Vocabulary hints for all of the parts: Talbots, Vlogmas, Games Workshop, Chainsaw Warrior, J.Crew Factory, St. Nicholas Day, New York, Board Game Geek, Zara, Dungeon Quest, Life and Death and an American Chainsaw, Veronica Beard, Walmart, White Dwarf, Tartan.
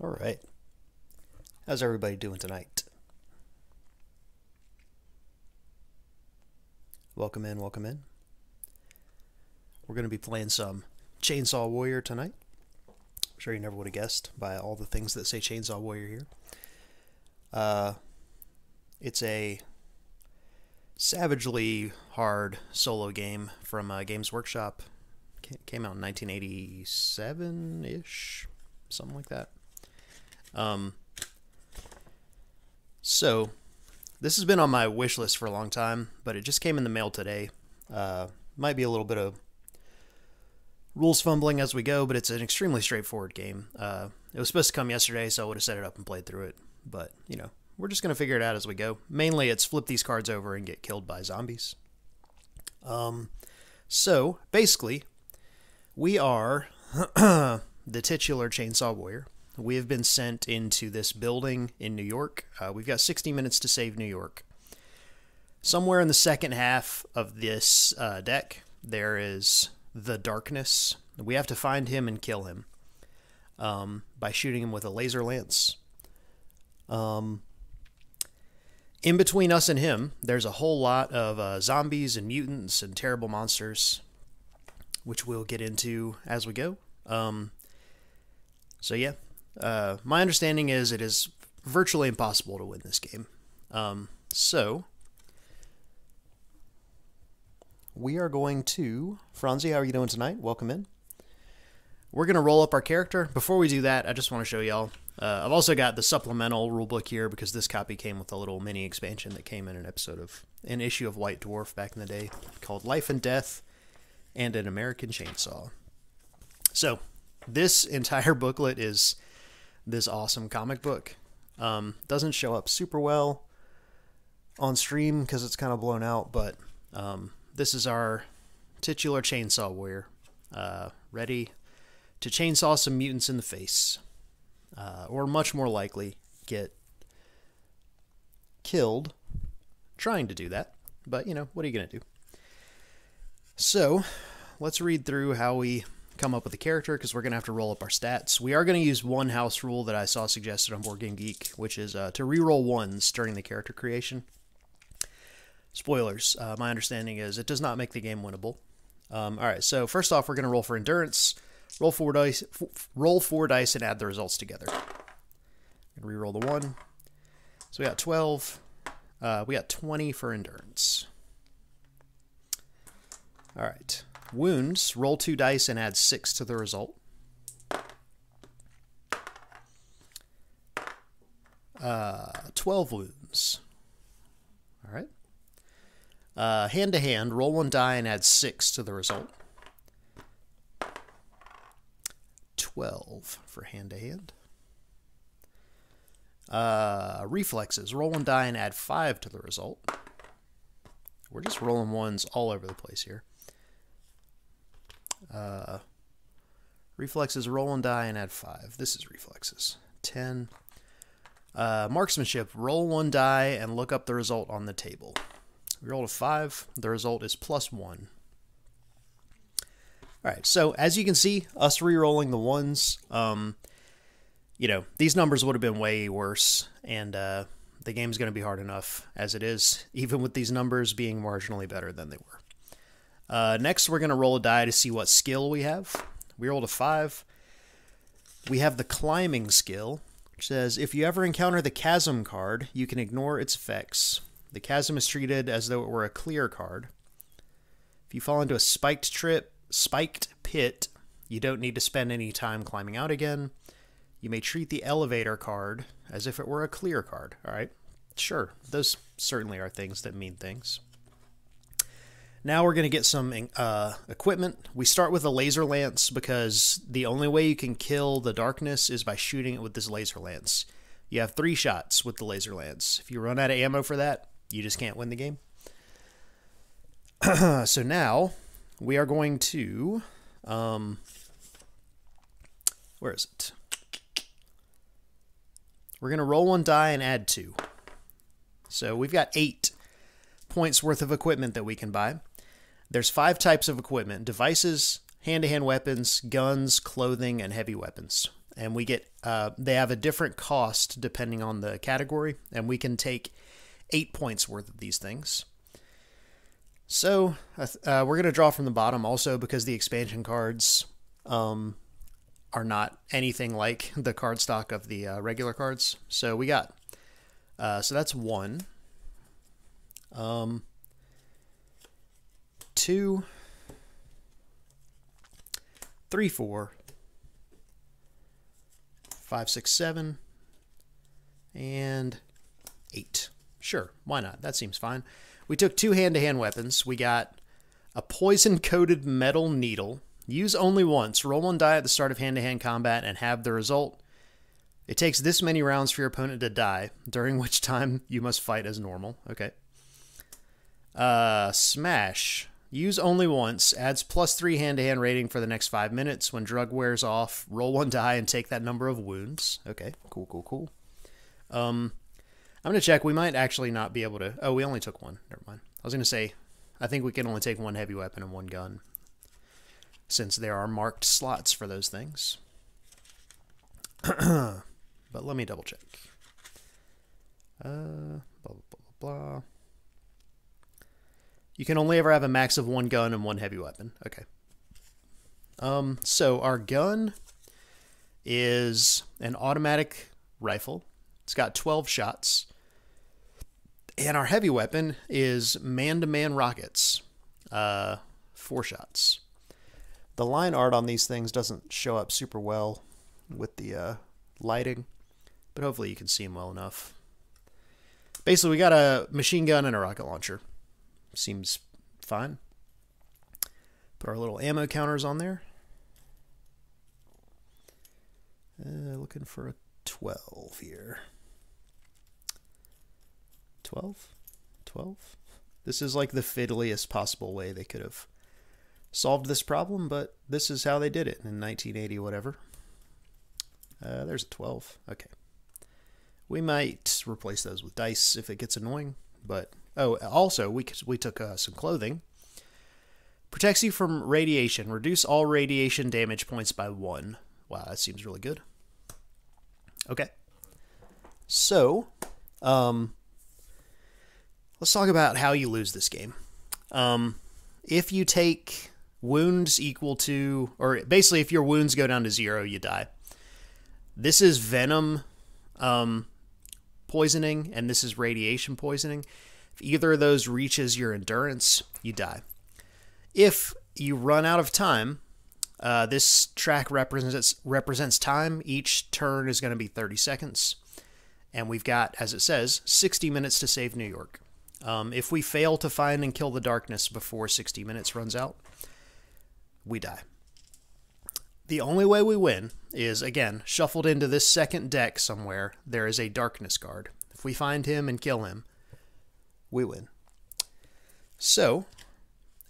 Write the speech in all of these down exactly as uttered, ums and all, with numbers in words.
All right. How's everybody doing tonight? Welcome in, welcome in. We're going to be playing some Chainsaw Warrior tonight. I'm sure you never would have guessed by all the things that say Chainsaw Warrior here. Uh, it's a savagely hard solo game from uh, Games Workshop. Came out in nineteen eighty-seven-ish, something like that. Um, so, this has been on my wish list for a long time, but it just came in the mail today. Uh, might be a little bit of rules fumbling as we go, but it's an extremely straightforward game. Uh, it was supposed to come yesterday, so I would have set it up and played through it. But, you know, we're just going to figure it out as we go. Mainly, it's flip these cards over and get killed by zombies. Um, so, basically, we are the titular Chainsaw Warrior. We have been sent into this building in New York. Uh, we've got sixty minutes to save New York. Somewhere in the second half of this uh, deck, there is the Darkness. We have to find him and kill him um, by shooting him with a laser lance. Um, in between us and him, there's a whole lot of uh, zombies and mutants and terrible monsters, which we'll get into as we go. Um, so yeah, uh, my understanding is it is virtually impossible to win this game. Um, so we are going to... Franzi, how are you doing tonight? Welcome in. We're going to roll up our character. Before we do that, I just want to show y'all. Uh, I've also got the supplemental rulebook here because this copy came with a little mini expansion that came in an episode of... an issue of White Dwarf back in the day called Life and Death and an American Chainsaw. So, this entire booklet is this awesome comic book. Um, doesn't show up super well on stream because it's kind of blown out, but... Um, This is our titular Chainsaw Warrior, uh, ready to chainsaw some mutants in the face, uh, or much more likely get killed trying to do that. But, you know, what are you going to do? So, let's read through how we come up with the character, because we're going to have to roll up our stats. We are going to use one house rule that I saw suggested on Board Game Geek, which is uh, to reroll ones during the character creation. Spoilers, uh, my understanding is it does not make the game winnable. Um, all right, so first off, we're going to roll for endurance, roll four dice, f roll four dice, and add the results together. I'm going to reroll the one. So we got twelve. Uh, we got twenty for endurance. All right, wounds, roll two dice and add six to the result. Uh, twelve wounds. All right. Uh, hand to hand, roll one die and add six to the result. twelve for hand to hand. Uh, reflexes, roll one die and add five to the result. We're just rolling ones all over the place here. Uh, reflexes, roll one die and add five. This is reflexes. ten. Uh, marksmanship, roll one die and look up the result on the table. We rolled a five. The result is plus one. All right. So as you can see, us re-rolling the ones, um, you know, these numbers would have been way worse, and uh, the game's going to be hard enough as it is, even with these numbers being marginally better than they were. Uh, next, we're going to roll a die to see what skill we have. We rolled a five. We have the climbing skill, which says if you ever encounter the chasm card, you can ignore its effects. The chasm is treated as though it were a clear card. If you fall into a spiked trip, spiked pit, you don't need to spend any time climbing out again. You may treat the elevator card as if it were a clear card. All right, sure. Those certainly are things that mean things. Now we're going to get some uh, equipment. We start with a laser lance because the only way you can kill the Darkness is by shooting it with this laser lance. You have three shots with the laser lance. If you run out of ammo for that, you just can't win the game. So now we are going to, um, where is it? We're going to roll one die and add two. So we've got eight points worth of equipment that we can buy. There's five types of equipment: devices, hand-to-hand weapons, guns, clothing, and heavy weapons. and we get uh, they have a different cost depending on the category, and we can take eight points worth of these things. So uh, we're going to draw from the bottom also because the expansion cards um, are not anything like the card stock of the uh, regular cards. So we got, uh, so that's one, um, two, three, four, five, six, seven, and eight. Sure, why not? That seems fine. We took two hand-to-hand weapons. We got a poison-coated metal needle. Use only once. Roll one die at the start of hand-to-hand combat and have the result. It takes this many rounds for your opponent to die, during which time you must fight as normal. Okay. Uh, smash. Use only once. Adds plus three hand-to-hand rating for the next five minutes. When drug wears off, roll one die and take that number of wounds. Okay, cool, cool, cool. Um... I'm going to check. We might actually not be able to... Oh, we only took one. Never mind. I was going to say, I think we can only take one heavy weapon and one gun, since there are marked slots for those things. But let me double check. Uh, blah, blah, blah, blah. You can only ever have a max of one gun and one heavy weapon. Okay. Um, so our gun is an automatic rifle. It's got twelve shots. And our heavy weapon is man-to-man rockets. Uh, four shots. The line art on these things doesn't show up super well with the uh, lighting, but hopefully you can see them well enough. Basically, we got a machine gun and a rocket launcher. Seems fine. Put our little ammo counters on there. Uh, looking for a twelve here. twelve? twelve? This is like the fiddliest possible way they could have solved this problem, but this is how they did it in nineteen eighty whatever. Uh, there's a twelve. Okay. We might replace those with dice if it gets annoying, but... Oh, also, we, we took uh, some clothing. Protects you from radiation. Reduce all radiation damage points by one. Wow, that seems really good. Okay. So, um... let's talk about how you lose this game. Um, if you take wounds equal to, or basically if your wounds go down to zero, you die. This is venom um, poisoning, and this is radiation poisoning. If either of those reaches your endurance, you die. If you run out of time, uh, this track represents, represents time. Each turn is going to be thirty seconds. And we've got, as it says, sixty minutes to save New York. Um, if we fail to find and kill the darkness before sixty minutes runs out, we die. The only way we win is, again, shuffled into this second deck somewhere, there is a darkness guard. If we find him and kill him, we win. So,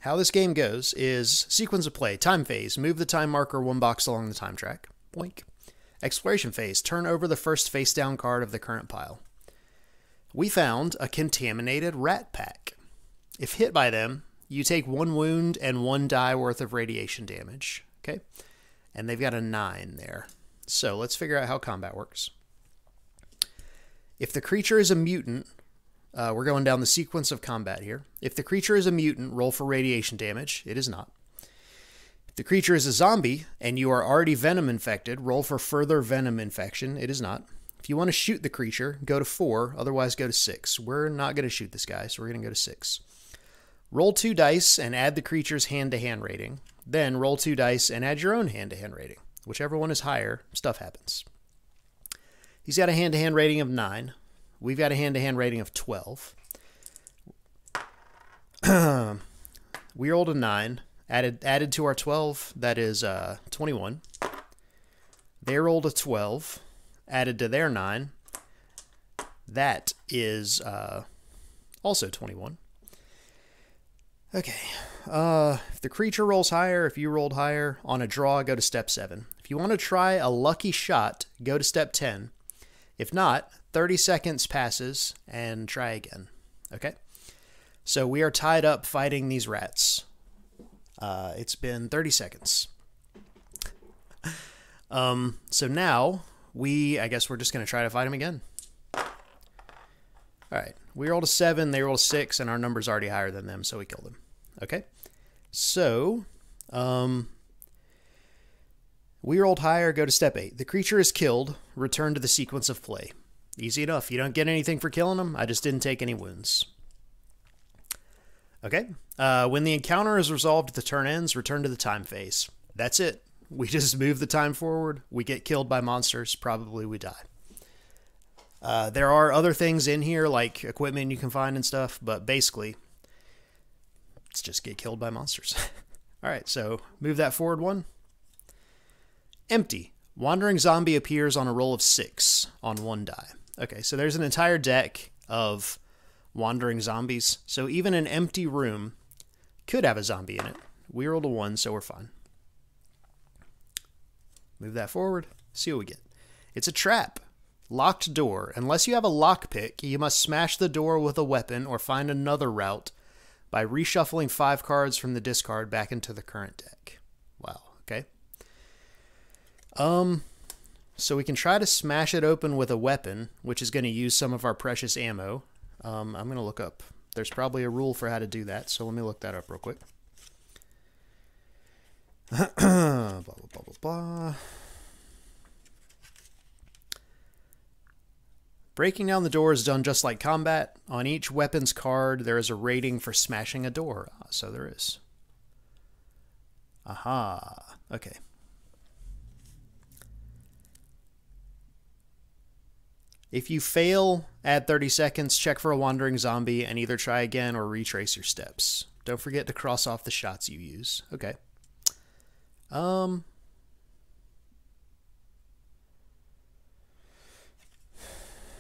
how this game goes is sequence of play, time phase, move the time marker one box along the time track. Boink. Exploration phase, turn over the first face-down card of the current pile. We found a contaminated rat pack. If hit by them, you take one wound and one die worth of radiation damage. Okay? And they've got a nine there. So let's figure out how combat works. If the creature is a mutant, uh, we're going down the sequence of combat here. If the creature is a mutant, roll for radiation damage. It is not. If the creature is a zombie and you are already venom infected, roll for further venom infection. It is not. If you want to shoot the creature, go to four, otherwise go to six. We're not going to shoot this guy, so we're going to go to six. Roll two dice and add the creature's hand-to-hand rating. Then roll two dice and add your own hand-to-hand rating. Whichever one is higher, stuff happens. He's got a hand-to-hand rating of nine. We've got a hand-to-hand rating of twelve. We rolled a nine. Added, added to our twelve, that is uh, twenty-one. They rolled a twelve. Added to their nine, that is uh, also twenty-one. Okay, uh, if the creature rolls higher, if you rolled higher, on a draw, go to step seven. If you want to try a lucky shot, go to step ten. If not, thirty seconds passes and try again. Okay, so we are tied up fighting these rats. Uh, it's been thirty seconds. Um, so now we, I guess we're just going to try to fight him again. All right. We rolled a seven, they rolled a six, and our number's already higher than them, so we killed them. Okay. So, um, we rolled higher, go to step eight. The creature is killed. Return to the sequence of play. Easy enough. You don't get anything for killing them. I just didn't take any wounds. Okay. Uh, when the encounter is resolved, the turn ends. Return to the time phase. That's it. We just move the time forward. We get killed by monsters. Probably we die. Uh, there are other things in here, like equipment you can find and stuff, but basically, it's just get killed by monsters. All right, so move that forward one. Empty. Wandering zombie appears on a roll of six on one die. Okay, so there's an entire deck of wandering zombies. So even an empty room could have a zombie in it. We rolled a one, so we're fine. Move that forward. See what we get. It's a trap. Locked door. Unless you have a lockpick, you must smash the door with a weapon or find another route by reshuffling five cards from the discard back into the current deck. Wow. Okay. Um, so we can try to smash it open with a weapon, which is going to use some of our precious ammo. Um, I'm going to look up. There's probably a rule for how to do that, so let me look that up real quick. blah, blah, blah, blah, blah. Breaking down the door is done just like combat. On each weapon's card, there is a rating for smashing a door. So there is. Aha. Okay. If you fail, add thirty seconds, check for a wandering zombie, and either try again or retrace your steps. Don't forget to cross off the shots you use. Okay. Um...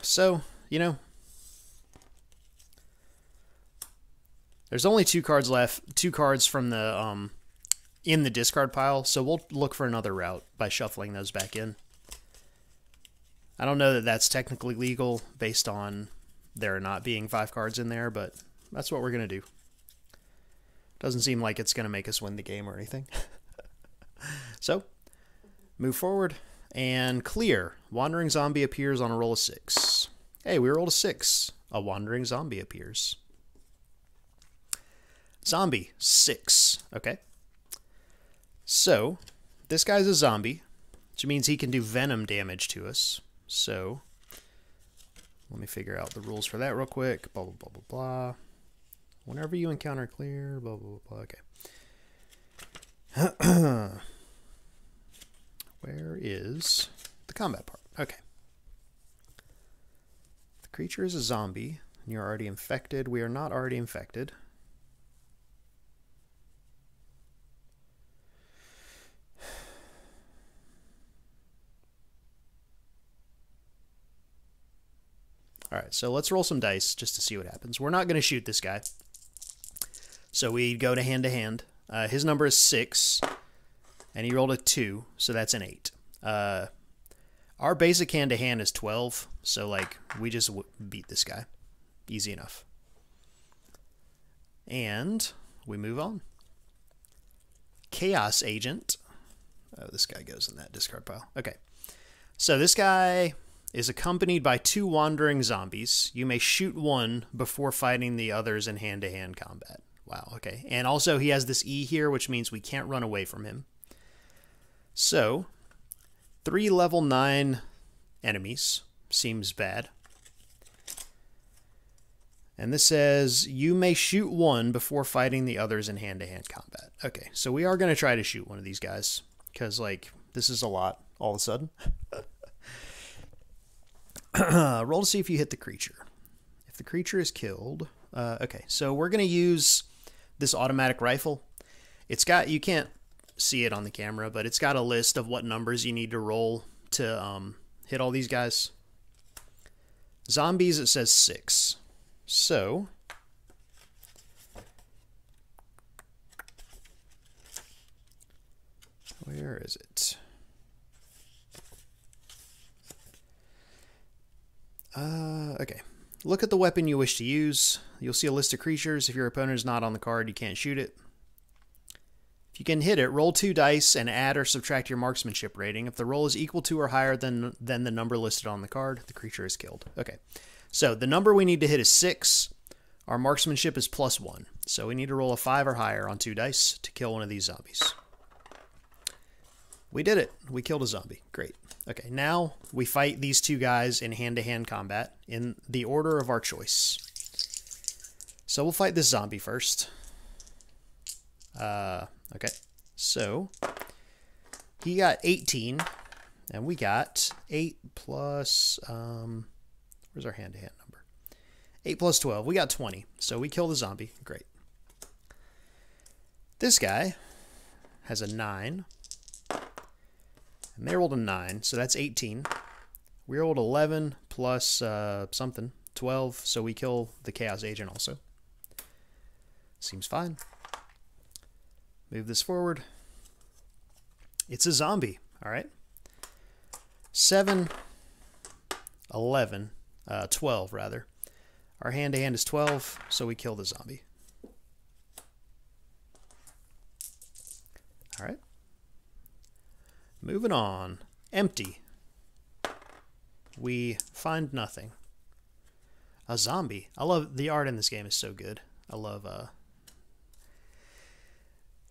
So, you know, there's only two cards left, two cards from the, um, in the discard pile. So we'll look for another route by shuffling those back in. I don't know that that's technically legal based on there not being five cards in there, but that's what we're going to do. Doesn't seem like it's going to make us win the game or anything. So move forward. And clear. Wandering zombie appears on a roll of six. Hey, we rolled a six. A wandering zombie appears. Zombie, six. Okay. So, this guy's a zombie, which means he can do venom damage to us. So, let me figure out the rules for that real quick. Blah, blah, blah, blah, blah. Whenever you encounter clear, blah, blah, blah, blah. Okay. Where is the combat part? Okay. The creature is a zombie, and you're already infected. We are not already infected. All right, so let's roll some dice just to see what happens. We're not going to shoot this guy. So we go to hand-to-hand. Uh, his number is six. And he rolled a two, so that's an eight. Uh, our basic hand-to-hand is twelve, so, like, we just w beat this guy. Easy enough. And we move on. Chaos Agent. Oh, this guy goes in that discard pile. Okay. So this guy is accompanied by two wandering zombies. You may shoot one before fighting the others in hand-to-hand combat. Wow, okay. And also he has this E here, which means we can't run away from him. So, three level nine enemies seems bad. And this says you may shoot one before fighting the others in hand-to-hand combat. Okay, so we are going to try to shoot one of these guys because, like, this is a lot all of a sudden. Roll to see if you hit the creature. If the creature is killed, uh, okay, so we're going to use this automatic rifle. It's got, you can't see it on the camera, but it's got a list of what numbers you need to roll to um, hit all these guys. Zombies, it says six. So, where is it? Uh, okay. Look at the weapon you wish to use. You'll see a list of creatures. If your opponent is not on the card, you can't shoot it. If you can hit it, roll two dice and add or subtract your marksmanship rating. If the roll is equal to or higher than, than the number listed on the card, the creature is killed. Okay, so the number we need to hit is six. Our marksmanship is plus one. So we need to roll a five or higher on two dice to kill one of these zombies. We did it. We killed a zombie. Great. Okay, now we fight these two guys in hand-to-hand combat in the order of our choice. So we'll fight this zombie first. Uh, okay, so he got eighteen, and we got eight plus, um, where's our hand-to-hand number? eight plus twelve, we got twenty, so we kill the zombie. Great. This guy has a nine. And they rolled a nine, so that's eighteen. We rolled eleven plus uh, something, twelve, so we kill the Chaos Agent also. Seems fine. Move this forward. It's a zombie, all right? seven, eleven, twelve rather. Our hand-to-hand is twelve, so we kill the zombie. All right. Moving on. Empty. We find nothing. A zombie. I love the art in this game is so good. I love uh,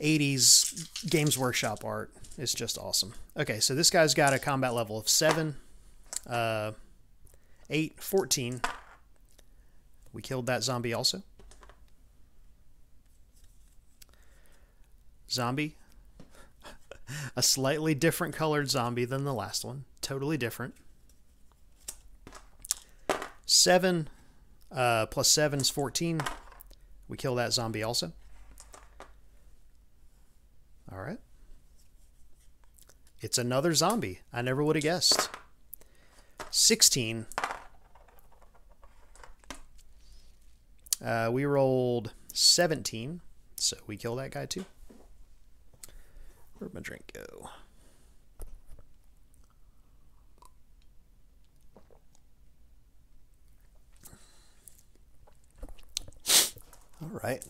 eighties Games Workshop art. It's just awesome. Okay, so this guy's got a combat level of seven, uh, eight, fourteen. We killed that zombie also. Zombie. A slightly different colored zombie than the last one. Totally different. Seven uh, plus seven is fourteen. We kill that zombie also. All right. It's another zombie. I never would have guessed. sixteen. Uh, we rolled seventeen, so we kill that guy too. Where'd my drink go? All right.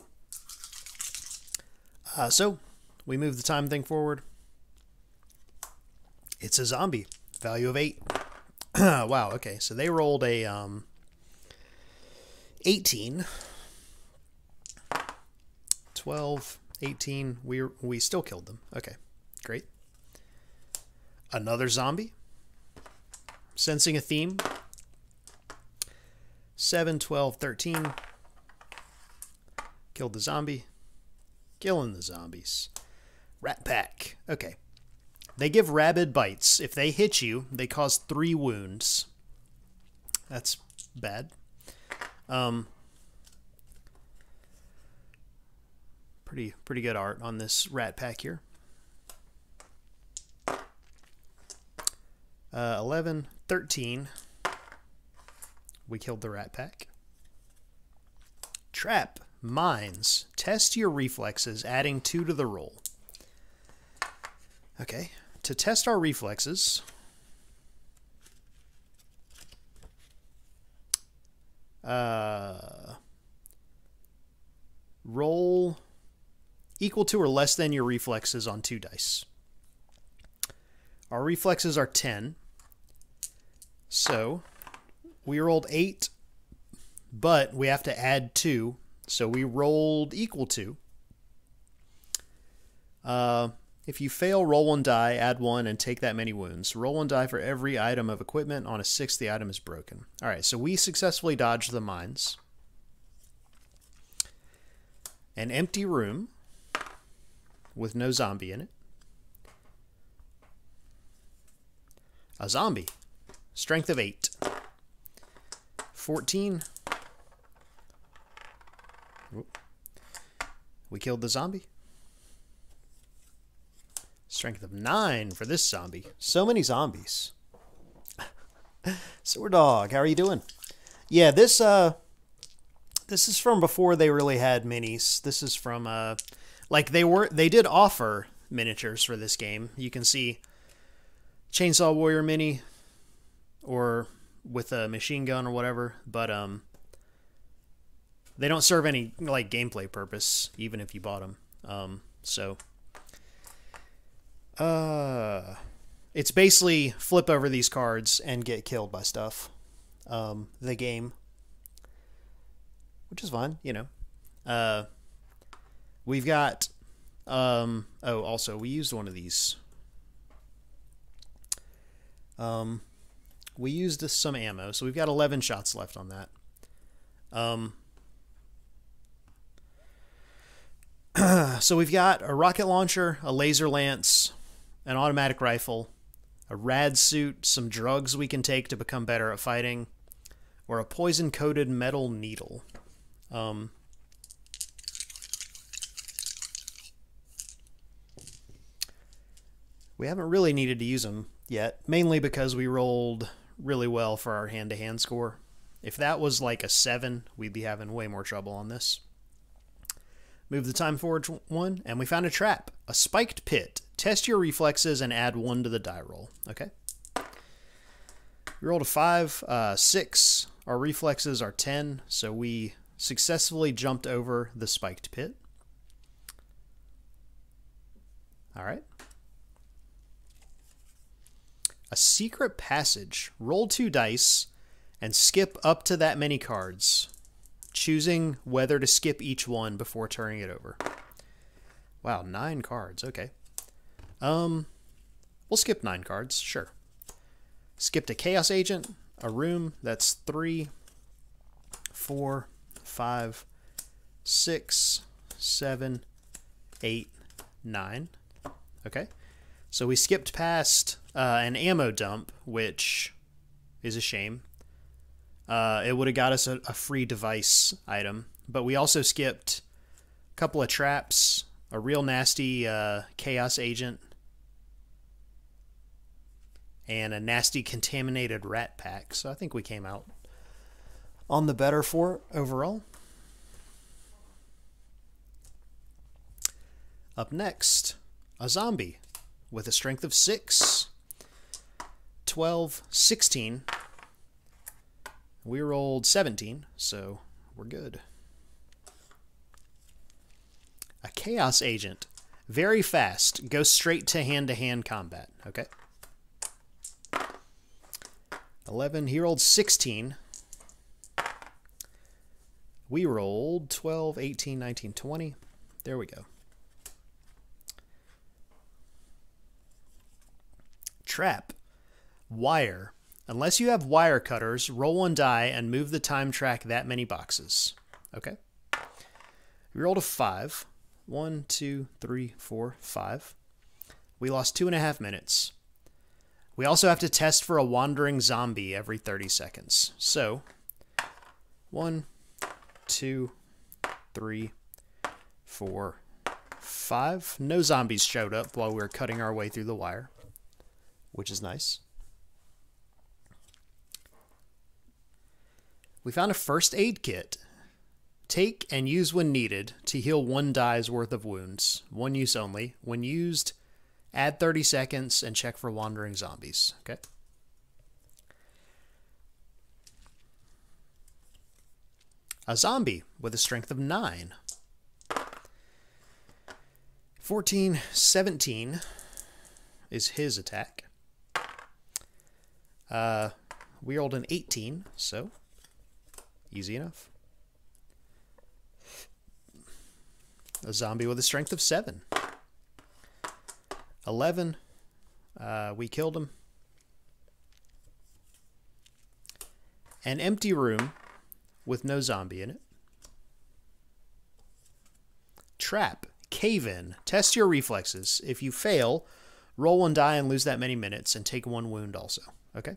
Uh, so we move the time thing forward. It's a zombie. Value of eight. Wow. Okay. So they rolled a um, eighteen, twelve. eighteen, we we still killed them. Okay, great. Another zombie. Sensing a theme. seven, twelve, thirteen. Killed the zombie. Killing the zombies. Rat pack. Okay. They give rabid bites. If they hit you, they cause three wounds. That's bad. Um... Pretty, pretty good art on this rat pack here. Uh, eleven, thirteen. We killed the rat pack. Trap, mines. Test your reflexes, adding two to the roll. Okay, to test our reflexes, uh, roll equal to or less than your reflexes on two dice. Our reflexes are ten. So we rolled eight, but we have to add two. So we rolled equal to. Uh, if you fail, roll one die, add one, and take that many wounds. Roll one die for every item of equipment. On a six, the item is broken. All right, so we successfully dodged the mines. An empty room with no zombie in it. A zombie. Strength of eight. fourteen. We killed the zombie. Strength of nine for this zombie. So many zombies. Sewer Dog, how are you doing? Yeah, this uh this is from before they really had minis. This is from uh Like they were, they did offer miniatures for this game. You can see Chainsaw Warrior mini, or with a machine gun or whatever. But um, they don't serve any like gameplay purpose, even if you bought them. Um, so Uh, it's basically flip over these cards and get killed by stuff. Um, the game, which is fun, you know. Uh, we've got. Um, oh, also we used one of these. Um, we used some ammo, so we've got eleven shots left on that. Um, so we've got a rocket launcher, a laser lance, an automatic rifle, a rad suit, some drugs we can take to become better at fighting, or a poison-coated metal needle. Um, we haven't really needed to use them yet, mainly because we rolled really well for our hand-to-hand score. If that was like a seven, we'd be having way more trouble on this. Move the time forward one, and we found a trap, a spiked pit. Test your reflexes and add one to the die roll. Okay. We rolled a five, uh, six. Our reflexes are ten, so we successfully jumped over the spiked pit. All right. A secret passage. Roll two dice and skip up to that many cards, choosing whether to skip each one before turning it over. Wow, nine cards. Okay. Um, we'll skip nine cards, sure. Skipped a Chaos Agent, a room, that's three, four, five, six, seven, eight, nine. Okay, so we skipped past uh, an ammo dump, which is a shame. Uh, it would have got us a, a free device item, but we also skipped a couple of traps, a real nasty uh, Chaos Agent, and a nasty contaminated rat pack. So I think we came out on the better for it overall. Up next, a zombie with a strength of six, twelve, sixteen. We rolled seventeen, so we're good. A Chaos Agent. Very fast. Go straight to hand-to-hand combat. Okay. eleven. He rolled sixteen. We rolled twelve, eighteen, nineteen, twenty. There we go. Trap. Wire. Unless you have wire cutters, roll one die and move the time track that many boxes. Okay. We rolled a five. One, two, three, four, five. We lost two and a half minutes. We also have to test for a wandering zombie every thirty seconds. So, one, two, three, four, five. No zombies showed up while we were cutting our way through the wire, which is nice. We found a first aid kit. Take and use when needed to heal one die's worth of wounds. One use only. When used, add thirty seconds and check for wandering zombies. Okay. A zombie with a strength of nine. fourteen, seventeen is his attack. Uh, we rolled an eighteen, so... easy enough. A zombie with a strength of seven. eleven. Uh, we killed him. An empty room with no zombie in it. Trap. Cave in. Test your reflexes. If you fail, roll one die and lose that many minutes and take one wound also. Okay.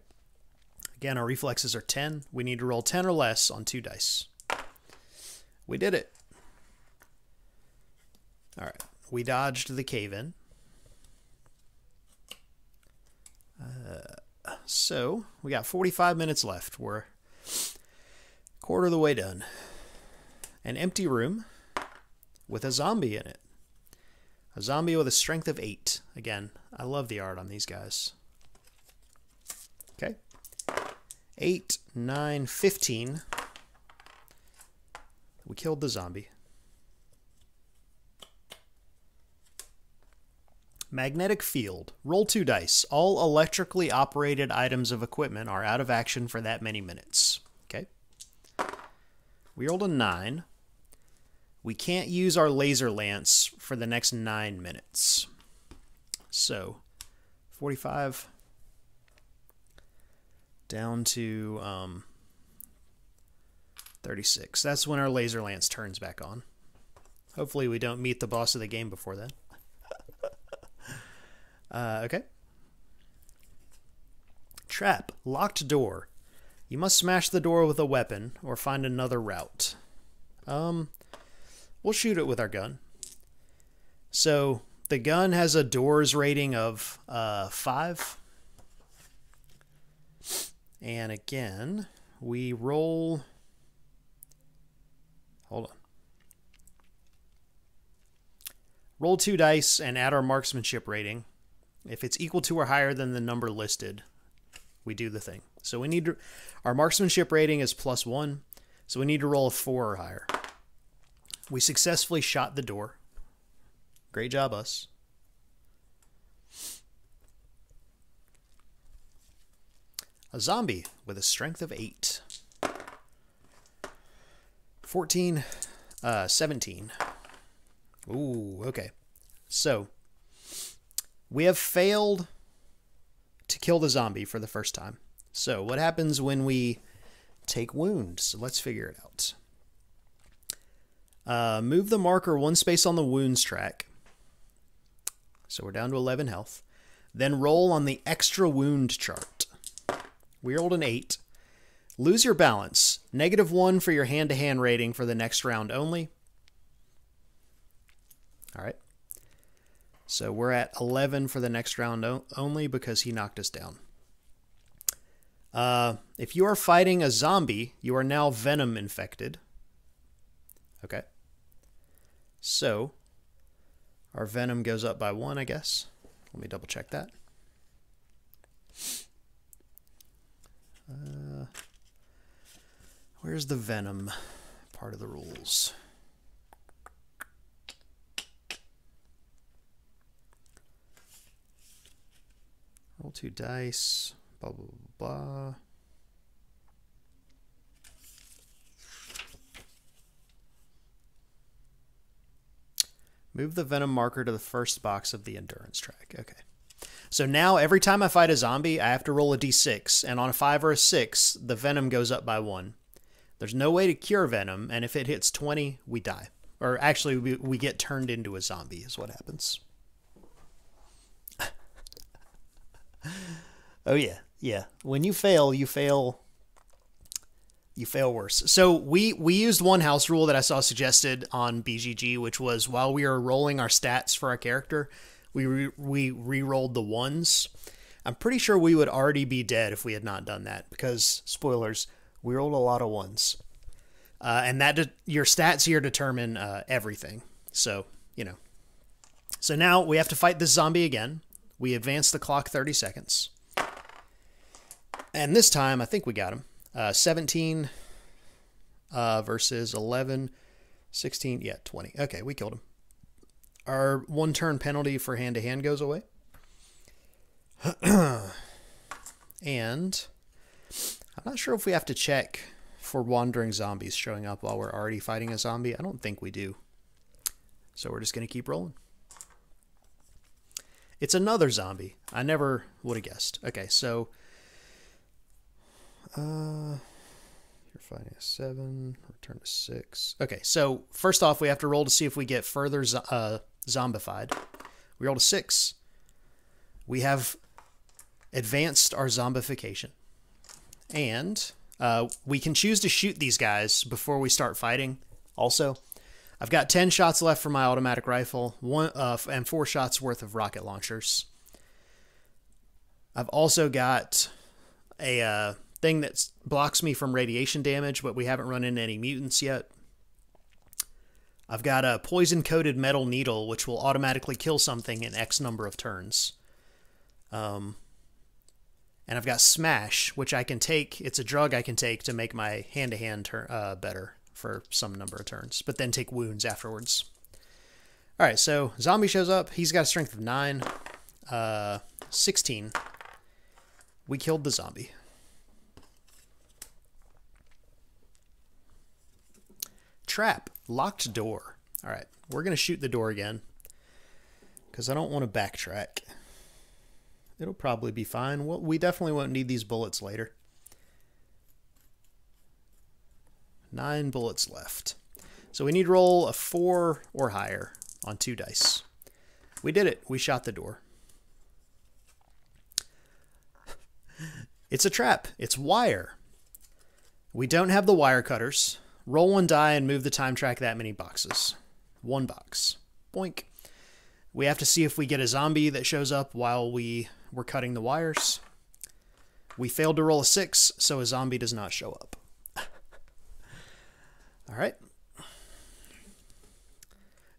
Again, our reflexes are ten. We need to roll ten or less on two dice. We did it. All right. We dodged the cave-in. Uh, so we got forty-five minutes left. We're quarter of the way done. An empty room with a zombie in it. A zombie with a strength of eight. Again, I love the art on these guys. Okay. eight, nine, fifteen. We killed the zombie. Magnetic field. Roll two dice. All electrically operated items of equipment are out of action for that many minutes. Okay. We rolled a nine. We can't use our laser lance for the next nine minutes. So, forty-five down to um, thirty-six. That's when our laser lance turns back on. Hopefully we don't meet the boss of the game before then. uh, okay. Trap. Locked door. You must smash the door with a weapon or find another route. Um... We'll shoot it with our gun. So the gun has a doors rating of uh, five. And again, we roll. Hold on. Roll two dice and add our marksmanship rating. If it's equal to or higher than the number listed, we do the thing. So we need to, our marksmanship rating is plus one. So we need to roll a four or higher. We successfully shot the door. Great job, us. A zombie with a strength of eight. fourteen, uh, seventeen. Ooh, okay. So, we have failed to kill the zombie for the first time. So, what happens when we take wounds? So, let's figure it out. Uh, move the marker one space on the wounds track. So we're down to eleven health. Then roll on the extra wound chart. We rolled an eight. Lose your balance. Negative one for your hand-to-hand rating for the next round only. All right. So we're at eleven for the next round only because he knocked us down. Uh, if you are fighting a zombie, you are now venom infected. Okay. So, our venom goes up by one, I guess. Let me double check that. Uh, where's the venom part of the rules? Roll two dice, blah, blah, blah, blah. Move the venom marker to the first box of the endurance track. Okay. So now every time I fight a zombie, I have to roll a d six. And on a five or a six, the venom goes up by one. There's no way to cure venom. And if it hits twenty, we die. Or actually, we, we get turned into a zombie is what happens. Oh, yeah. Yeah. When you fail, you fail... You fail worse. So we we used one house rule that I saw suggested on B G G, which was while we were rolling our stats for our character, we re, we re-rolled the ones. I'm pretty sure we would already be dead if we had not done that because spoilers, we rolled a lot of ones, uh, and that your stats here determine uh, everything. So you know. So now we have to fight this zombie again. We advance the clock thirty seconds, and this time I think we got him. Uh, seventeen uh, versus eleven, sixteen, yeah, twenty. Okay, we killed him. Our one-turn penalty for hand-to-hand goes away. And I'm not sure if we have to check for wandering zombies showing up while we're already fighting a zombie. I don't think we do. So we're just going to keep rolling. It's another zombie. I never would have guessed. Okay, so... Uh, you're fighting a seven, return to six. Okay, so first off, we have to roll to see if we get further zo uh, zombified. We rolled a six. We have advanced our zombification. And uh, we can choose to shoot these guys before we start fighting. Also, I've got ten shots left for my automatic rifle one uh, and four shots worth of rocket launchers. I've also got a... Uh, thing that blocks me from radiation damage, but we haven't run into any mutants yet. I've got a poison-coated metal needle, which will automatically kill something in X number of turns. Um, and I've got Smash, which I can take. It's a drug I can take to make my hand-to-hand turn uh, better for some number of turns, but then take wounds afterwards. All right, so zombie shows up. He's got a strength of nine, uh, sixteen. We killed the zombie. Trap, locked door. All right, we're gonna shoot the door again because I don't want to backtrack. It'll probably be fine. Well, we definitely won't need these bullets later. Nine bullets left. So we need to roll a four or higher on two dice. We did it. We shot the door. It's a trap. It's wire. We don't have the wire cutters. Roll one die and move the time track that many boxes. One box. Boink. We have to see if we get a zombie that shows up while we were cutting the wires. We failed to roll a six, so a zombie does not show up. All right.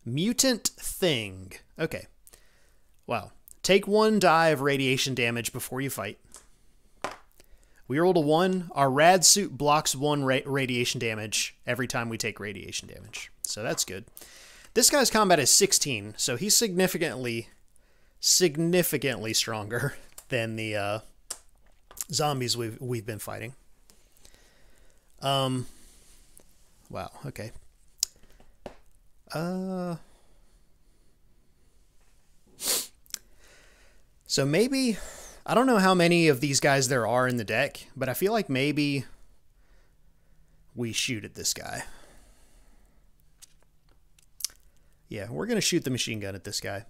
Mutant thing. Okay. Wow. Take one die of radiation damage before you fight. We rolled a one. Our rad suit blocks one ra radiation damage every time we take radiation damage. So that's good. This guy's combat is sixteen, so he's significantly, significantly stronger than the uh, zombies we've we've been fighting. Um. Wow. Okay. Uh. So maybe I don't know how many of these guys there are in the deck, but I feel like maybe we shoot at this guy. Yeah, we're going to shoot the machine gun at this guy.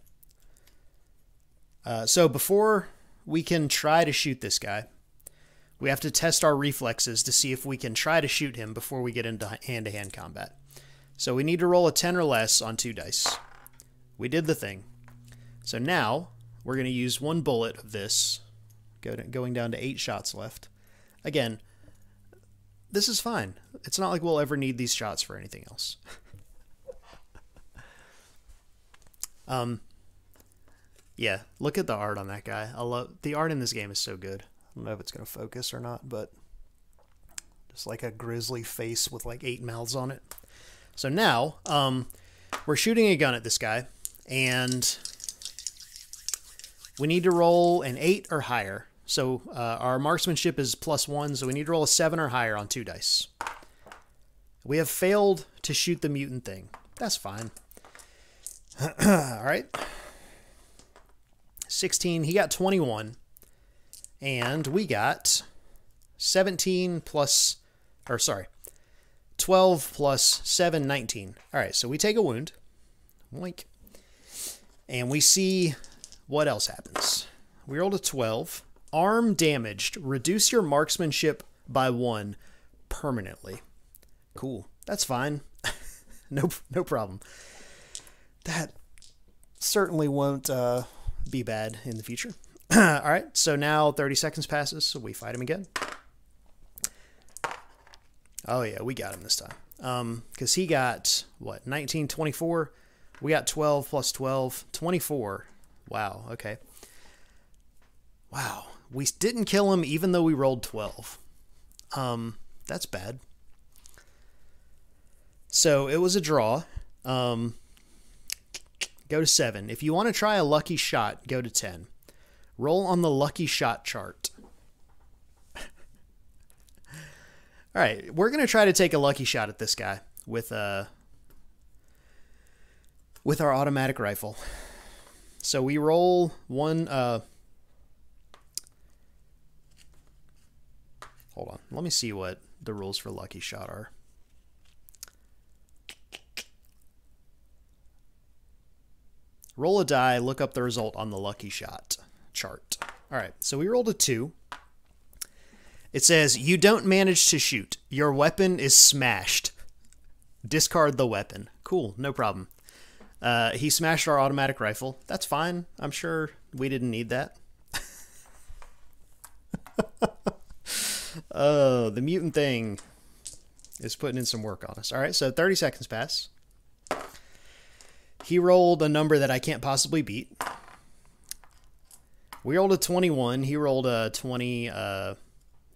Uh, so before we can try to shoot this guy, we have to test our reflexes to see if we can try to shoot him before we get into hand-to-hand combat. So we need to roll a ten or less on two dice. We did the thing. So now we're going to use one bullet of this, go to, going down to eight shots left. Again, this is fine. It's not like we'll ever need these shots for anything else. Um, yeah, look at the art on that guy. I love the art in this game is so good. I don't know if it's going to focus or not, but just like a grizzly face with like eight mouths on it. So now, um, we're shooting a gun at this guy and we need to roll an eight or higher. So, uh, our marksmanship is plus one. So we need to roll a seven or higher on two dice. We have failed to shoot the mutant thing. That's fine. All right. sixteen. He got twenty-one. And we got seventeen plus, or sorry, twelve plus seven, nineteen. All right. So we take a wound. Boink. And we see what else happens. We rolled a twelve. Arm damaged. Reduce your marksmanship by one permanently. Cool. That's fine. no, no problem. That certainly won't uh, be bad in the future. All right, so now thirty seconds passes, so we fight him again. Oh, yeah, we got him this time. Because um, he got, what, nineteen, twenty-four? We got twelve plus twelve, twenty-four. Wow, okay. Wow, we didn't kill him even though we rolled twelve. Um, that's bad. So it was a draw. Um... Go to seven. If you want to try a lucky shot, go to ten. Roll on the lucky shot chart. All right, we're going to try to take a lucky shot at this guy with uh, with our automatic rifle. So we roll one. Uh, hold on. Let me see what the rules for lucky shot are. Roll a die, look up the result on the lucky shot chart. All right, so we rolled a two. It says, you don't manage to shoot. Your weapon is smashed. Discard the weapon. Cool, no problem. Uh, he smashed our automatic rifle. That's fine. I'm sure we didn't need that. Oh, the mutant thing is putting in some work on us. All right, so thirty seconds pass. He rolled a number that I can't possibly beat. We rolled a twenty-one. He rolled a twenty, uh,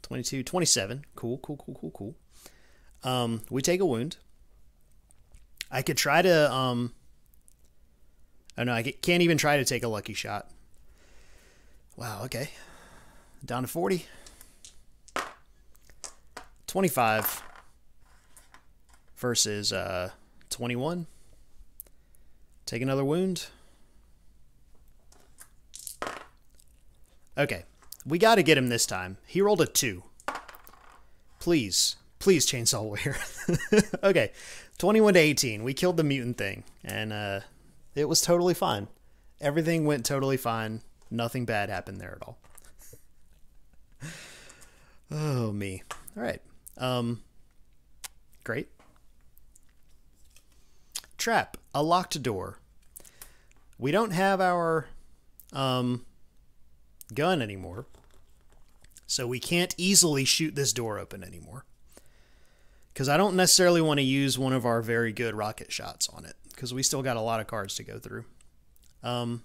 twenty-two, twenty-seven. Cool, cool, cool, cool, cool. Um, we take a wound. I could try to um, I don't know. I can't even try to take a lucky shot. Wow, okay. Down to forty. twenty-five versus uh, twenty-one. Take another wound. Okay. We got to get him this time. He rolled a two. Please. Please, Chainsaw Warrior. Okay. twenty-one to eighteen. We killed the mutant thing. And uh, it was totally fine. Everything went totally fine. Nothing bad happened there at all. Oh, me. All right. Um, great. Trap. A locked door. We don't have our... Um, gun anymore, so we can't easily shoot this door open anymore, because I don't necessarily want to use one of our very good rocket shots on it, because we still got a lot of cards to go through. Um,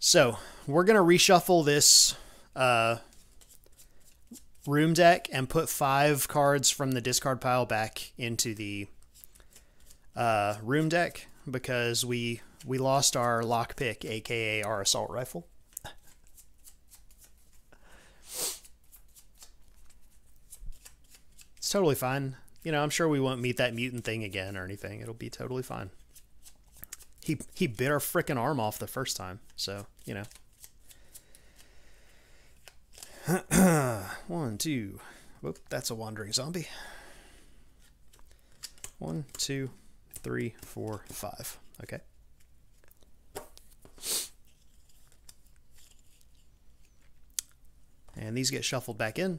so we're going to reshuffle this uh, room deck and put five cards from the discard pile back into the uh, room deck, because we We lost our lockpick, aka our assault rifle. It's totally fine. You know, I'm sure we won't meet that mutant thing again or anything. It'll be totally fine. He he bit our frickin' arm off the first time, so you know. One, two. Whoop, that's a wandering zombie. One, two, three, four, five. Okay. And these get shuffled back in.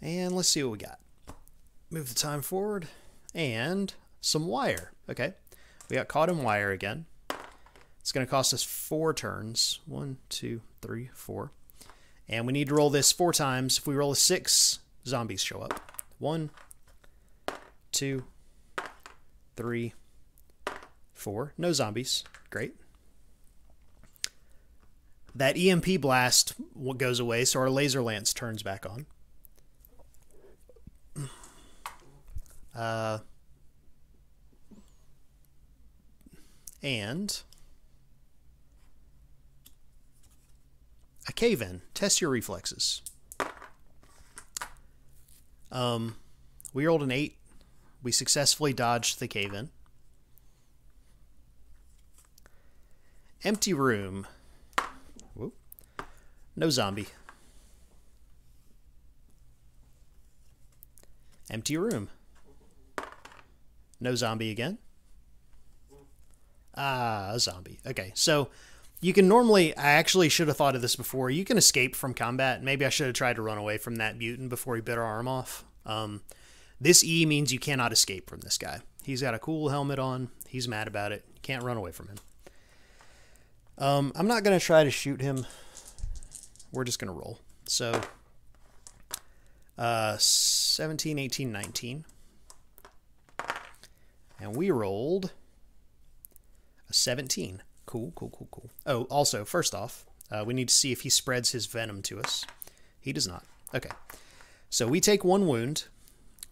And let's see what we got. Move the time forward. And some wire. Okay. We got caught in wire again. It's going to cost us four turns. One, two, three, four. And we need to roll this four times. If we roll a six, zombies show up. One, two, three, four. No zombies. Great. That E M P blast goes away, so our laser lance turns back on. Uh, and a cave-in. Test your reflexes. Um, we rolled an eight. We successfully dodged the cave-in. Empty room. Whoop. No zombie. Empty room. No zombie again. Ah, a zombie. Okay, so you can normally... I actually should have thought of this before. You can escape from combat. Maybe I should have tried to run away from that mutant before he bit our arm off. Um, this E means you cannot escape from this guy. He's got a cool helmet on. He's mad about it. You can't run away from him. Um, I'm not going to try to shoot him. We're just going to roll. So, uh, seventeen, eighteen, nineteen. And we rolled a seventeen. Cool, cool, cool, cool. Oh, also, first off, uh, we need to see if he spreads his venom to us. He does not. Okay. So we take one wound.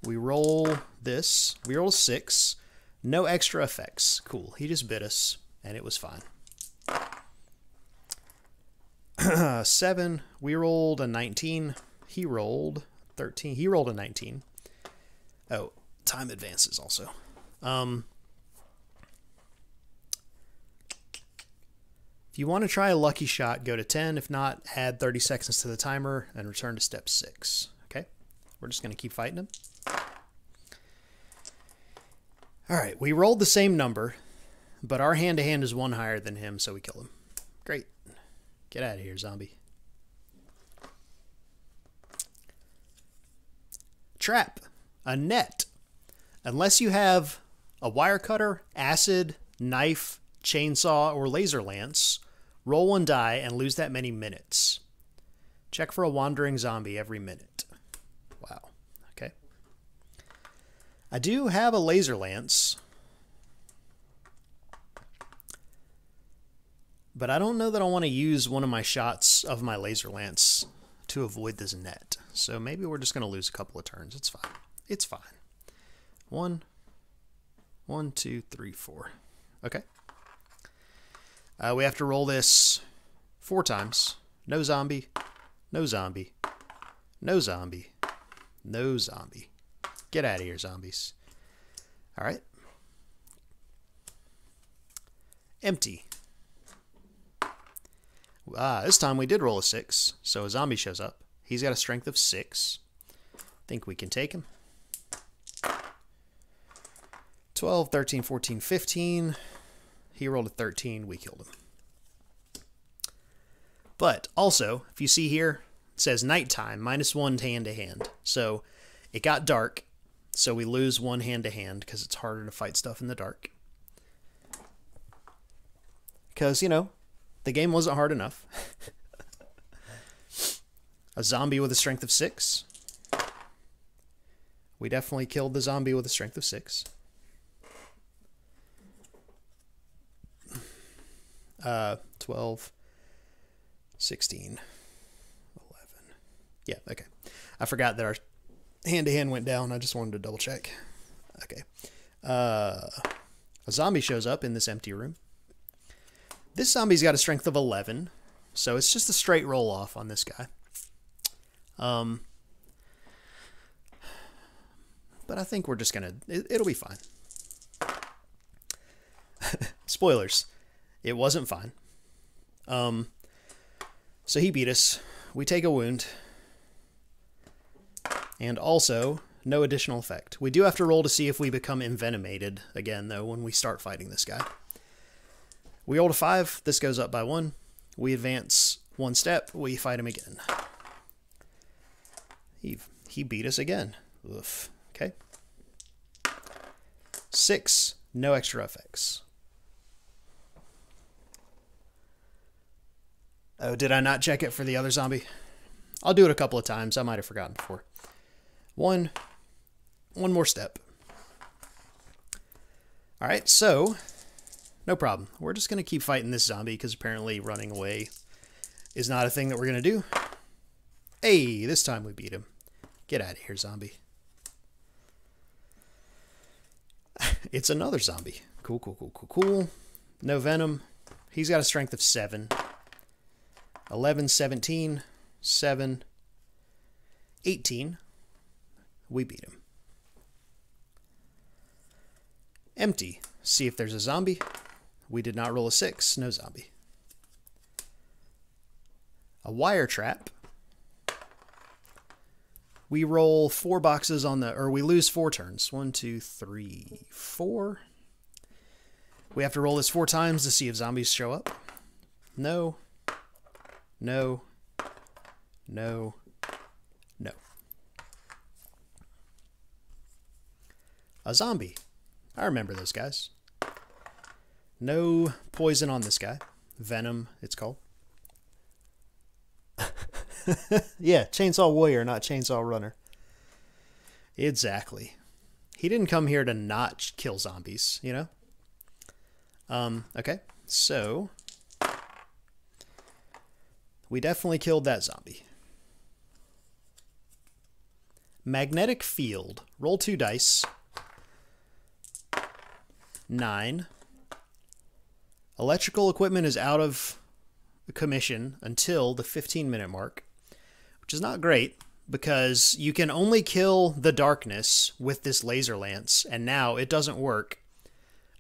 We roll this. We roll six. No extra effects. Cool. He just bit us, and it was fine. seven. We rolled a nineteen. He rolled thirteen. He rolled a nineteen. Oh, time advances also. Um, if you want to try a lucky shot, go to ten. If not, add thirty seconds to the timer and return to step six. Okay, we're just going to keep fighting him. All right, we rolled the same number, but our hand-to-hand is one higher than him, so we kill him. Great. Get out of here, zombie. Trap. A net. Unless you have a wire cutter, acid, knife, chainsaw, or laser lance, roll one die and lose that many minutes. Check for a wandering zombie every minute. Wow. Okay. I do have a laser lance, but I don't know that I want to use one of my shots of my laser lance to avoid this net. So maybe we're just going to lose a couple of turns. It's fine. It's fine. One, one, two, three, four. Okay. Uh, we have to roll this four times. No zombie. No zombie. No zombie. No zombie. Get out of here, zombies. All right. Empty. Ah, this time we did roll a six, so a zombie shows up. He's got a strength of six. Think we can take him. twelve, thirteen, fourteen, fifteen. He rolled a thirteen. We killed him. But also, if you see here, it says nighttime, minus one hand to hand. So it got dark, so we lose one hand to hand because it's harder to fight stuff in the dark. Because, you know, the game wasn't hard enough. A zombie with a strength of six. We definitely killed the zombie with a strength of six. Uh, twelve, sixteen, eleven. Yeah, okay. I forgot that our hand-to-hand went down. I just wanted to double check. Okay. Uh, a zombie shows up in this empty room. This zombie's got a strength of eleven, so it's just a straight roll-off on this guy. Um, but I think we're just gonna... It, it'll be fine. Spoilers. It wasn't fine. Um, so he beat us. We take a wound. And also, no additional effect. We do have to roll to see if we become envenomated again, though, when we start fighting this guy. We rolled a five. This goes up by one. We advance one step. We fight him again. He, he beat us again. Oof. Okay. Six. No extra effects. Oh, did I not check it for the other zombie? I'll do it a couple of times. I might have forgotten before. One. One more step. All right, so... No problem. We're just going to keep fighting this zombie because apparently running away is not a thing that we're going to do. Hey, this time we beat him. Get out of here, zombie. It's another zombie. Cool, cool, cool, cool, cool. No venom. He's got a strength of seven. eleven, seventeen, seven, eighteen. We beat him. Empty. See if there's a zombie. We did not roll a six. No zombie. A wire trap. We roll four boxes on the... Or we lose four turns. One, two, three, four. We have to roll this four times to see if zombies show up. No. No. No. No. A zombie. I remember those guys. No poison on this guy. Venom, it's called. Yeah, Chainsaw Warrior, not Chainsaw Runner. Exactly. He didn't come here to not kill zombies, you know? Um, okay, so... We definitely killed that zombie. Magnetic field. Roll two dice. Nine. Electrical equipment is out of commission until the fifteen minute mark, which is not great because you can only kill the darkness with this laser lance, and now it doesn't work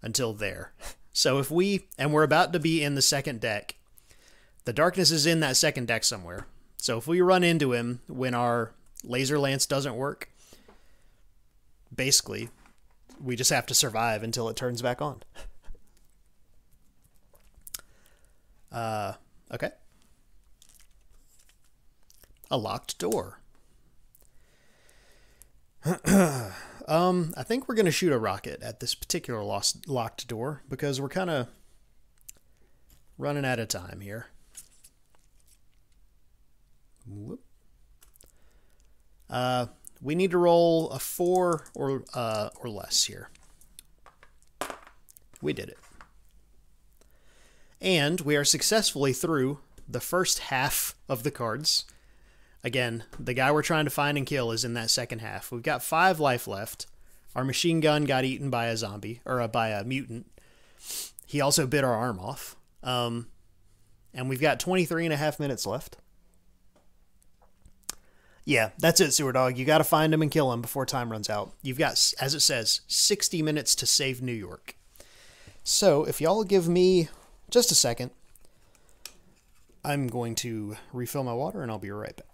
until there. So if we, and we're about to be in the second deck, the darkness is in that second deck somewhere. So if we run into him when our laser lance doesn't work, basically we just have to survive until it turns back on. Uh, okay. A locked door. um, I think we're going to shoot a rocket at this particular lost, locked door because we're kind of running out of time here. Whoop. Uh, we need to roll a four or, uh, or less here. We did it. And we are successfully through the first half of the cards. Again, the guy we're trying to find and kill is in that second half. We've got five life left. Our machine gun got eaten by a zombie, or a, by a mutant. He also bit our arm off. Um, and we've got twenty-three and a half minutes left. Yeah, that's it, Sewer Dog. You got to find him and kill him before time runs out. You've got, as it says, sixty minutes to save New York. So if y'all give me just a second, I'm going to refill my water and I'll be right back.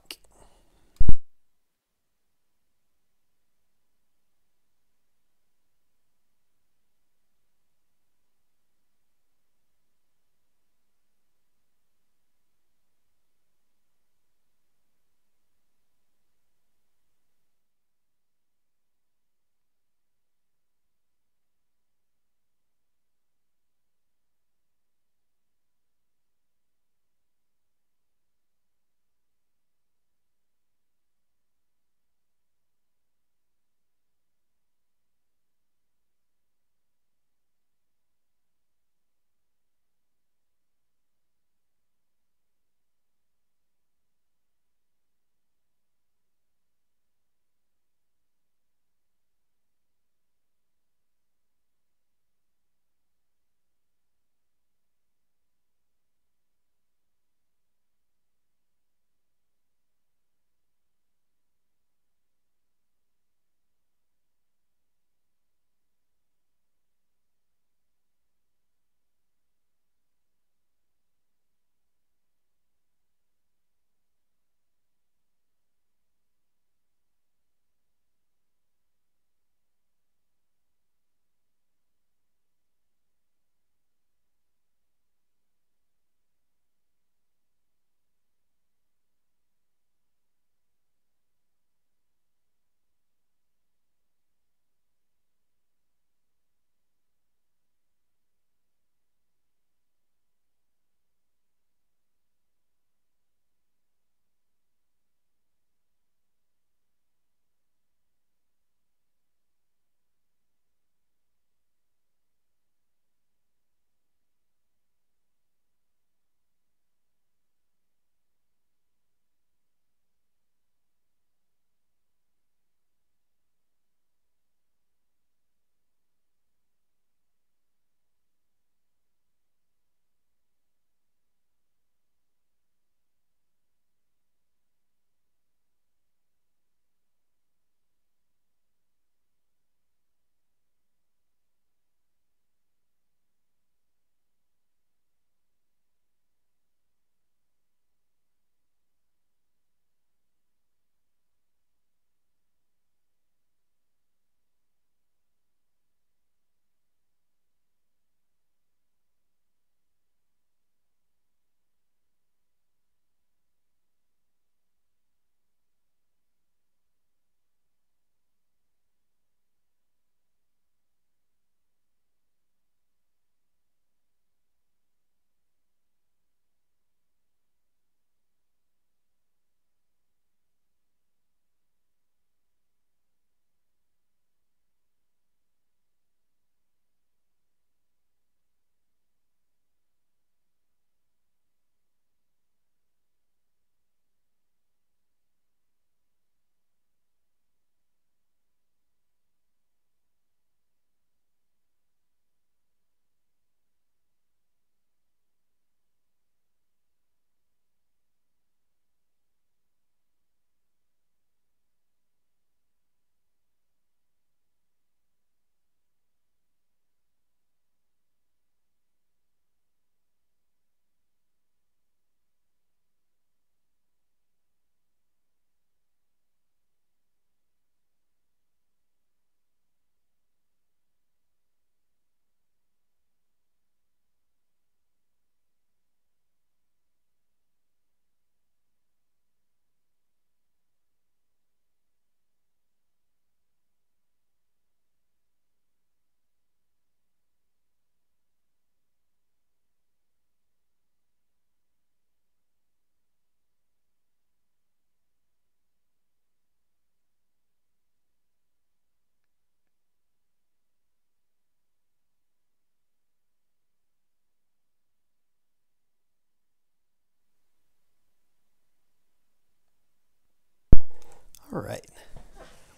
All right,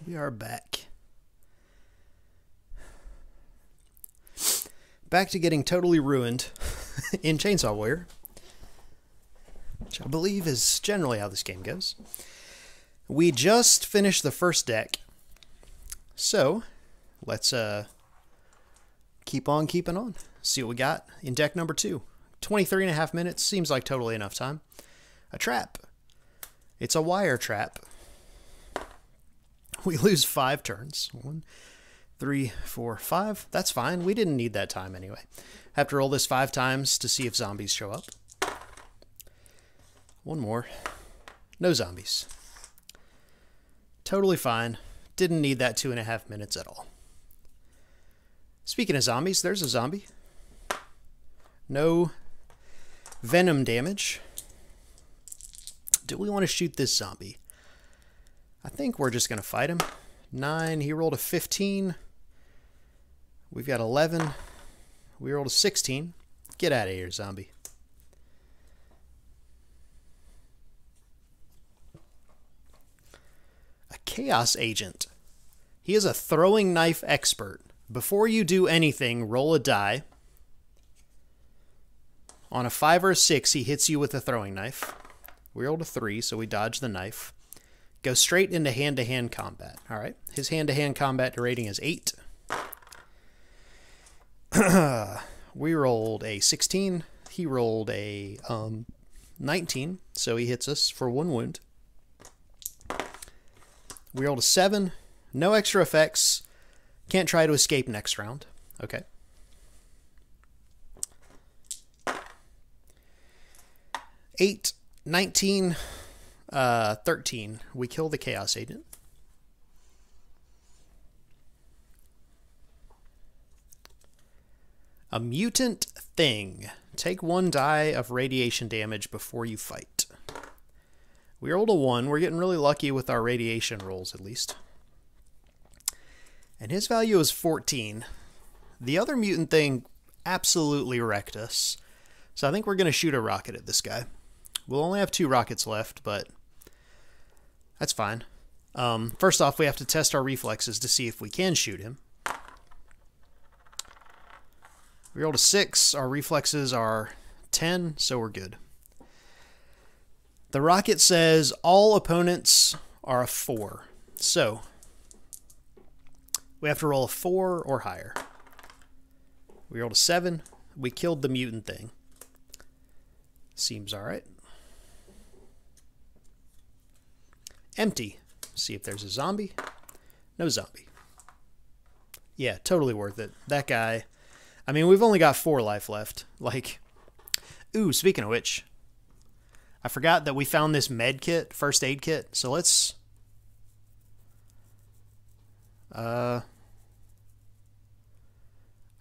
we are back. Back to getting totally ruined in Chainsaw Warrior, which I believe is generally how this game goes. We just finished the first deck, so let's uh, keep on keeping on. See what we got in deck number two. twenty-three and a half minutes seems like totally enough time. A trap. It's a wire trap. We lose five turns. One, three, four, five. That's fine. We didn't need that time anyway. Have to roll this five times to see if zombies show up. One more. No zombies. Totally fine. Didn't need that two and a half minutes at all. Speaking of zombies, there's a zombie. No venom damage. Do we want to shoot this zombie? I think we're just going to fight him. Nine. He rolled a fifteen. We've got eleven. We rolled a sixteen. Get out of here, zombie. A chaos agent. He is a throwing knife expert. Before you do anything, roll a die. On a five or a six, he hits you with a throwing knife. We rolled a three, so we dodge the knife. Go straight into hand-to-hand combat. All right. His hand-to-hand combat rating is eight. We rolled a sixteen. He rolled a um, nineteen, so he hits us for one wound. We rolled a seven. No extra effects. Can't try to escape next round. Okay. eight, nineteen... Uh, thirteen. We kill the chaos agent. A mutant thing. Take one die of radiation damage before you fight. We rolled a one. We're getting really lucky with our radiation rolls, at least. And his value is fourteen. The other mutant thing absolutely wrecked us. So I think we're going to shoot a rocket at this guy. We'll only have two rockets left, but... that's fine. Um, first off, we have to test our reflexes to see if we can shoot him. We rolled a six. Our reflexes are ten, so we're good. The rocket says all opponents are a four. So, we have to roll a four or higher. We rolled a seven. We killed the mutant thing. Seems all right. Empty. See if there's a zombie. No zombie. Yeah, totally worth it. That guy. I mean, we've only got four life left. Like, ooh, speaking of which, I forgot that we found this med kit, first aid kit. So let's, uh,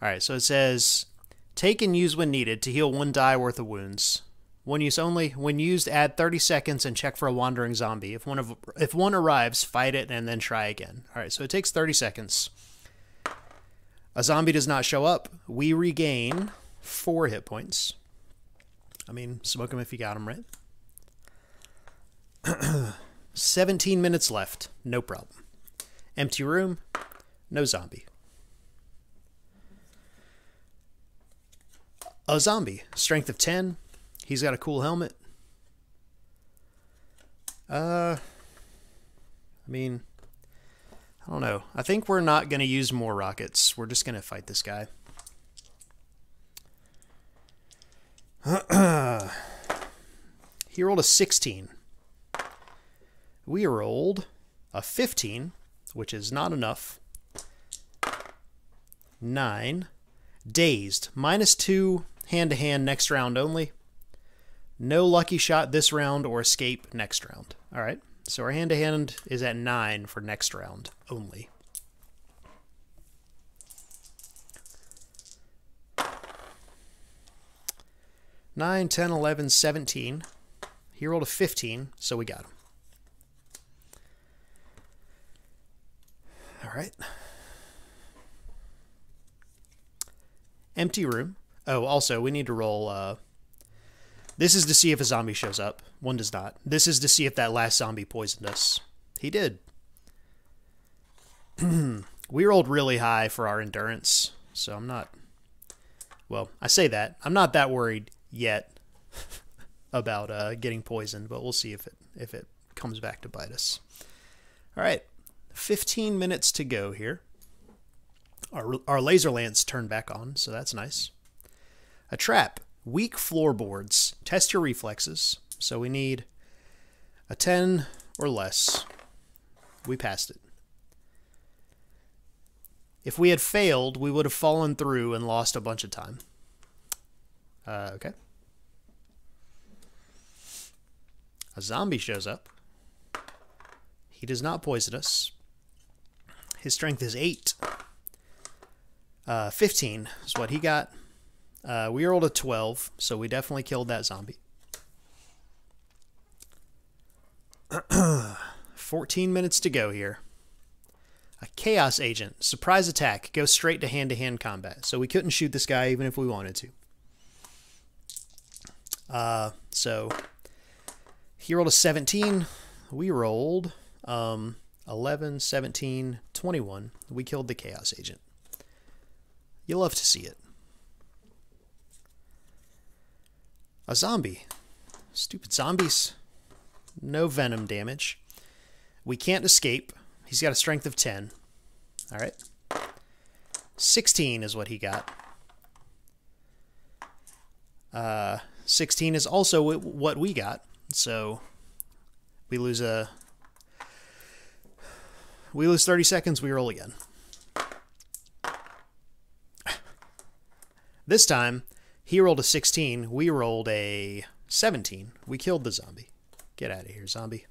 all right. So it says take and use when needed to heal one die worth of wounds. One use only. When used, add thirty seconds and check for a wandering zombie. If one of if one arrives, fight it and then try again. All right, so it takes thirty seconds. A zombie does not show up. We regain four hit points. I mean, smoke them if you got them, right? seventeen minutes left. No problem. Empty room. No zombie. A zombie. Strength of ten. He's got a cool helmet. Uh, I mean, I don't know. I think we're not going to use more rockets. We're just going to fight this guy. He rolled a sixteen. We rolled a fifteen, which is not enough. nine. Dazed. Minus two hand-to-hand next round only. No lucky shot this round or escape next round. All right. So our hand-to-hand is at nine for next round only. nine, ten, eleven, seventeen. He rolled a fifteen, so we got him. All right. Empty room. Oh, also, we need to roll... Uh, This is to see if a zombie shows up. One does not. This is to see if that last zombie poisoned us. He did. We rolled really high for our endurance, so I'm not... Well, I say that. I'm not that worried yet about uh, getting poisoned, but we'll see if it if it comes back to bite us. All right, fifteen minutes to go here. Our, our laser lance turned back on, so that's nice. A trap. Weak floorboards. Test your reflexes. So we need a ten or less. We passed it. If we had failed, we would have fallen through and lost a bunch of time. Uh, okay. A zombie shows up. He does not poison us. His strength is eight. Uh, fifteen is what he got. Uh, we rolled a twelve, so we definitely killed that zombie. fourteen minutes to go here. A chaos agent. Surprise attack. Go straight to hand-to-hand combat. So we couldn't shoot this guy even if we wanted to. Uh, so he rolled a seventeen. We rolled um, eleven, seventeen, twenty-one. We killed the chaos agent. You love to see it. A zombie. Stupid zombies. No venom damage. We can't escape. He's got a strength of ten. All right. sixteen is what he got. Uh, sixteen is also what we got. So we lose a... We lose thirty seconds. We roll again. This time, he rolled a sixteen. We rolled a seventeen. We killed the zombie. Get out of here, zombie.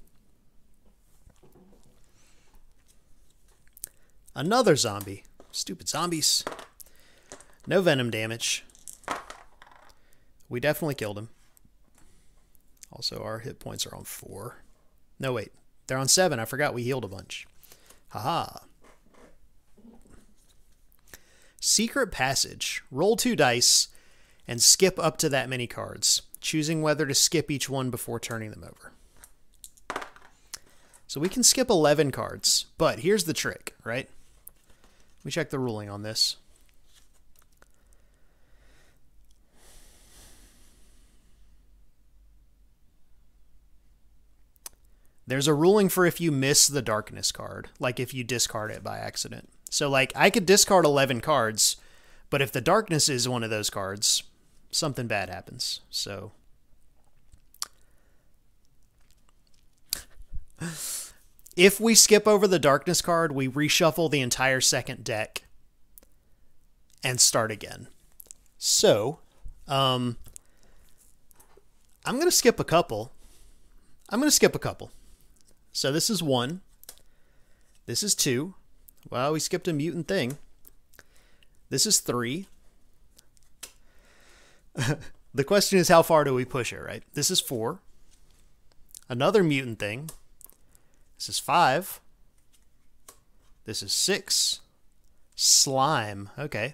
Another zombie. Stupid zombies. No venom damage. We definitely killed him. Also, our hit points are on four. No, wait. They're on seven. I forgot we healed a bunch. Haha. Secret passage. Roll two dice and skip up to that many cards, choosing whether to skip each one before turning them over. So we can skip eleven cards, but here's the trick, right? Let me check the ruling on this. There's a ruling for if you miss the darkness card, like if you discard it by accident. So like I could discard eleven cards, but if the darkness is one of those cards, something bad happens. So if we skip over the darkness card, we reshuffle the entire second deck and start again. So, um, I'm going to skip a couple. I'm going to skip a couple. So this is one. This is two. Well, we skipped a mutant thing. This is three. The question is, how far do we push it, right? This is four. Another mutant thing. This is five. This is six. Slime. Okay.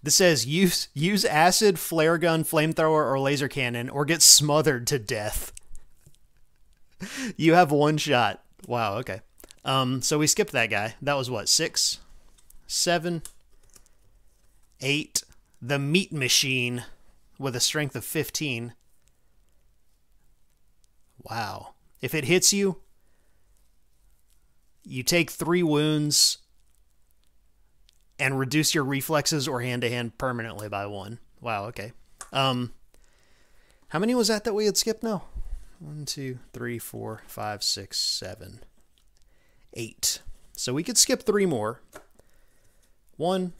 This says use use acid, flare gun, flamethrower, or laser cannon, or get smothered to death. You have one shot. Wow. Okay. Um. So we skipped that guy. That was what, six, seven, eight. The meat machine with a strength of fifteen. Wow. If it hits you, you take three wounds and reduce your reflexes or hand-to-hand permanently by one. Wow, okay. Um, how many was that that we had skipped now? One, two, three, four, five, six, seven, eight. So we could skip three more. One,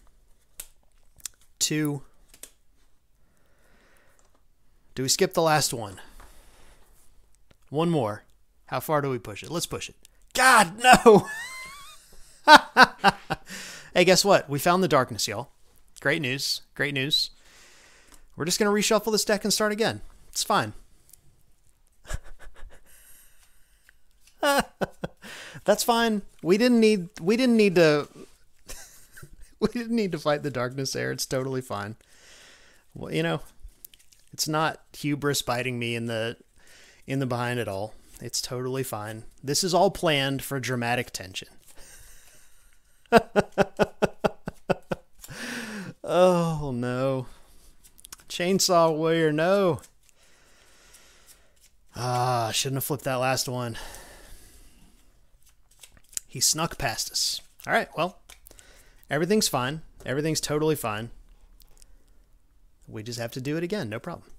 two. Do we skip the last one? One more. How far do we push it? Let's push it. God, no! Hey, guess what? We found the darkness, y'all. Great news. Great news. We're just going to reshuffle this deck and start again. It's fine. That's fine. We didn't need, we didn't need to... we didn't need to fight the darkness there. It's totally fine. Well, you know, it's not hubris biting me in the... in the behind at all. It's totally fine. This is all planned for dramatic tension. Oh, no. Chainsaw Warrior, no. Ah, shouldn't have flipped that last one. He snuck past us. All right, well, everything's fine. Everything's totally fine. We just have to do it again, no problem.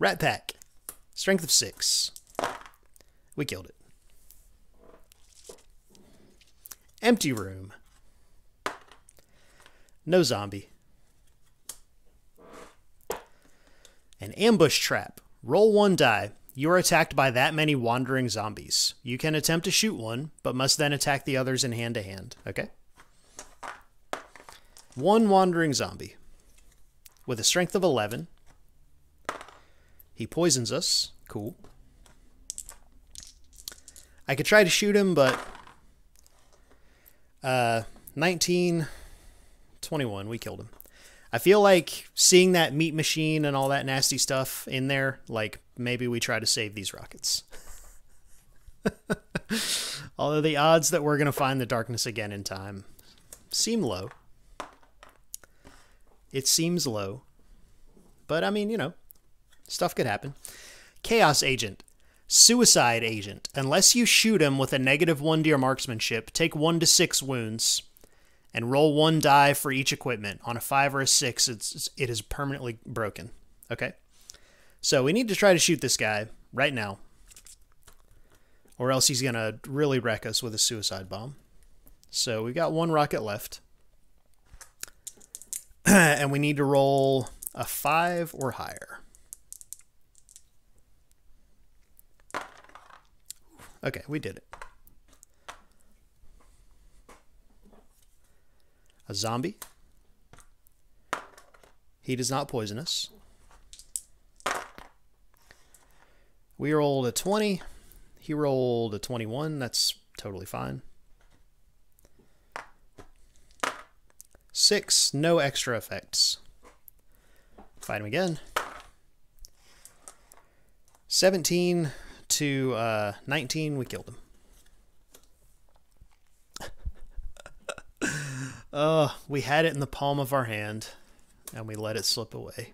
Rat Pack, strength of six. We killed it. Empty room. No zombie. An ambush trap. Roll one die. You are attacked by that many wandering zombies. You can attempt to shoot one, but must then attack the others in hand-to-hand. Okay? One wandering zombie. With a strength of eleven. He poisons us. Cool. I could try to shoot him, but... Uh, nineteen, twenty-one, we killed him. I feel like seeing that meat machine and all that nasty stuff in there, like, maybe we try to save these rockets. Although the odds that we're going to find the darkness again in time seem low. It seems low. But, I mean, you know, stuff could happen. Chaos Agent. Suicide Agent. Unless you shoot him with a negative one to your marksmanship, take one to six wounds and roll one die for each equipment. On a five or a six, it's, it is permanently broken. Okay? So we need to try to shoot this guy right now, or else he's going to really wreck us with a suicide bomb. So we've got one rocket left, and we need to roll a five or higher. Okay, we did it. A zombie. He does not poison us. We rolled a twenty. He rolled a twenty-one. That's totally fine. Six. No extra effects. Fight him again. seventeen. To uh, nineteen, we killed him. uh, we had it in the palm of our hand, and we let it slip away.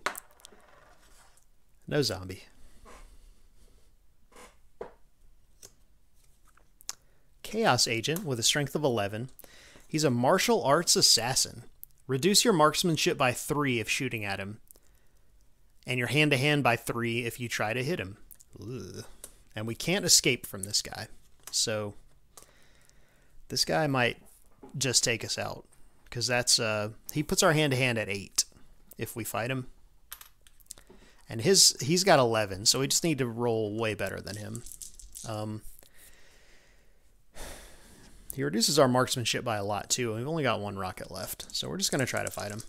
No zombie. Chaos Agent with a strength of eleven. He's a martial arts assassin. Reduce your marksmanship by three if shooting at him, and your hand-to-hand by three if you try to hit him. Ugh. And we can't escape from this guy. So this guy might just take us out, because that's uh he puts our hand to hand at eight if we fight him. And his he's got eleven, so we just need to roll way better than him. Um He reduces our marksmanship by a lot too, and we've only got one rocket left. So we're just going to try to fight him.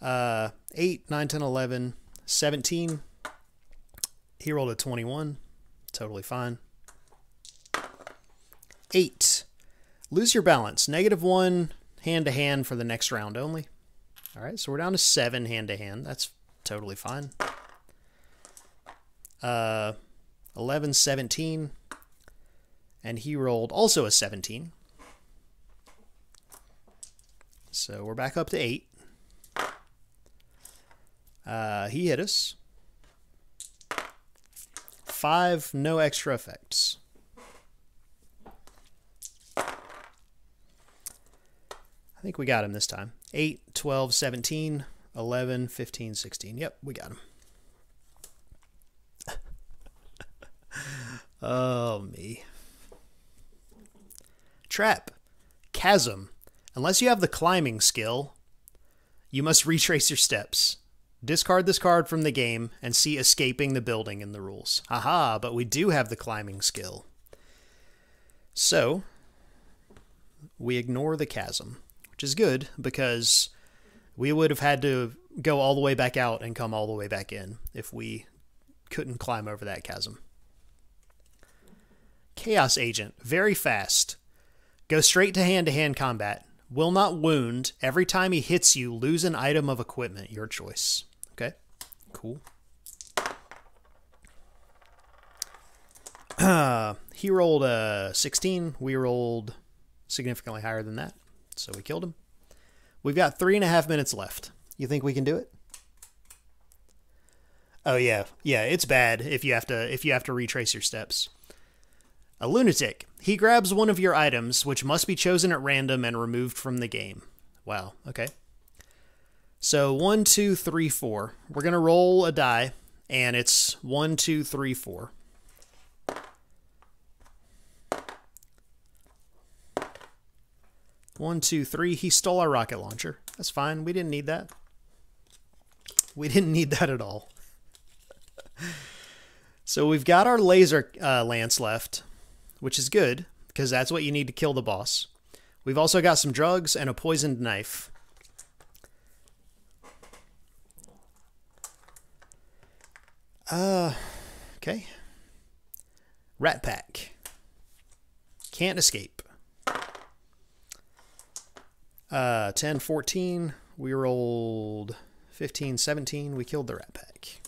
Uh eight, nine, ten, eleven, seventeen. He rolled a twenty-one. Totally fine. Eight. Lose your balance. Negative one hand-to-hand for the next round only. All right, so we're down to seven hand-to-hand. That's totally fine. Uh, eleven, seventeen. And he rolled also a seventeen. So we're back up to eight. Uh, he hit us. Five, no extra effects. I think we got him this time. eight, twelve, seventeen, eleven, fifteen, sixteen. Yep, we got him. Oh, me. Trap. Chasm. Unless you have the climbing skill, you must retrace your steps. Discard this card from the game and see escaping the building in the rules. Aha, but we do have the climbing skill. So, we ignore the chasm, which is good because we would have had to go all the way back out and come all the way back in if we couldn't climb over that chasm. Chaos Agent, very fast. Go straight to hand-to-hand combat. Will not wound. Every time he hits you, lose an item of equipment. Your choice. Okay, cool. Uh, he rolled a sixteen. We rolled significantly higher than that, so we killed him. We've got three and a half minutes left. You think we can do it? Oh yeah, yeah. It's bad if you have to if you have to retrace your steps. A lunatic. He grabs one of your items, which must be chosen at random and removed from the game. Wow. Okay. So one, two, three, four. We're gonna roll a die, and it's one, two, three, four. One, two, three. He stole our rocket launcher. That's fine. We didn't need that. We didn't need that at all. So we've got our laser uh, lance left, which is good because that's what you need to kill the boss. We've also got some drugs and a poisoned knife. Uh, okay. Rat pack. Can't escape. Uh, ten, fourteen, we rolled fifteen, seventeen, we killed the rat pack.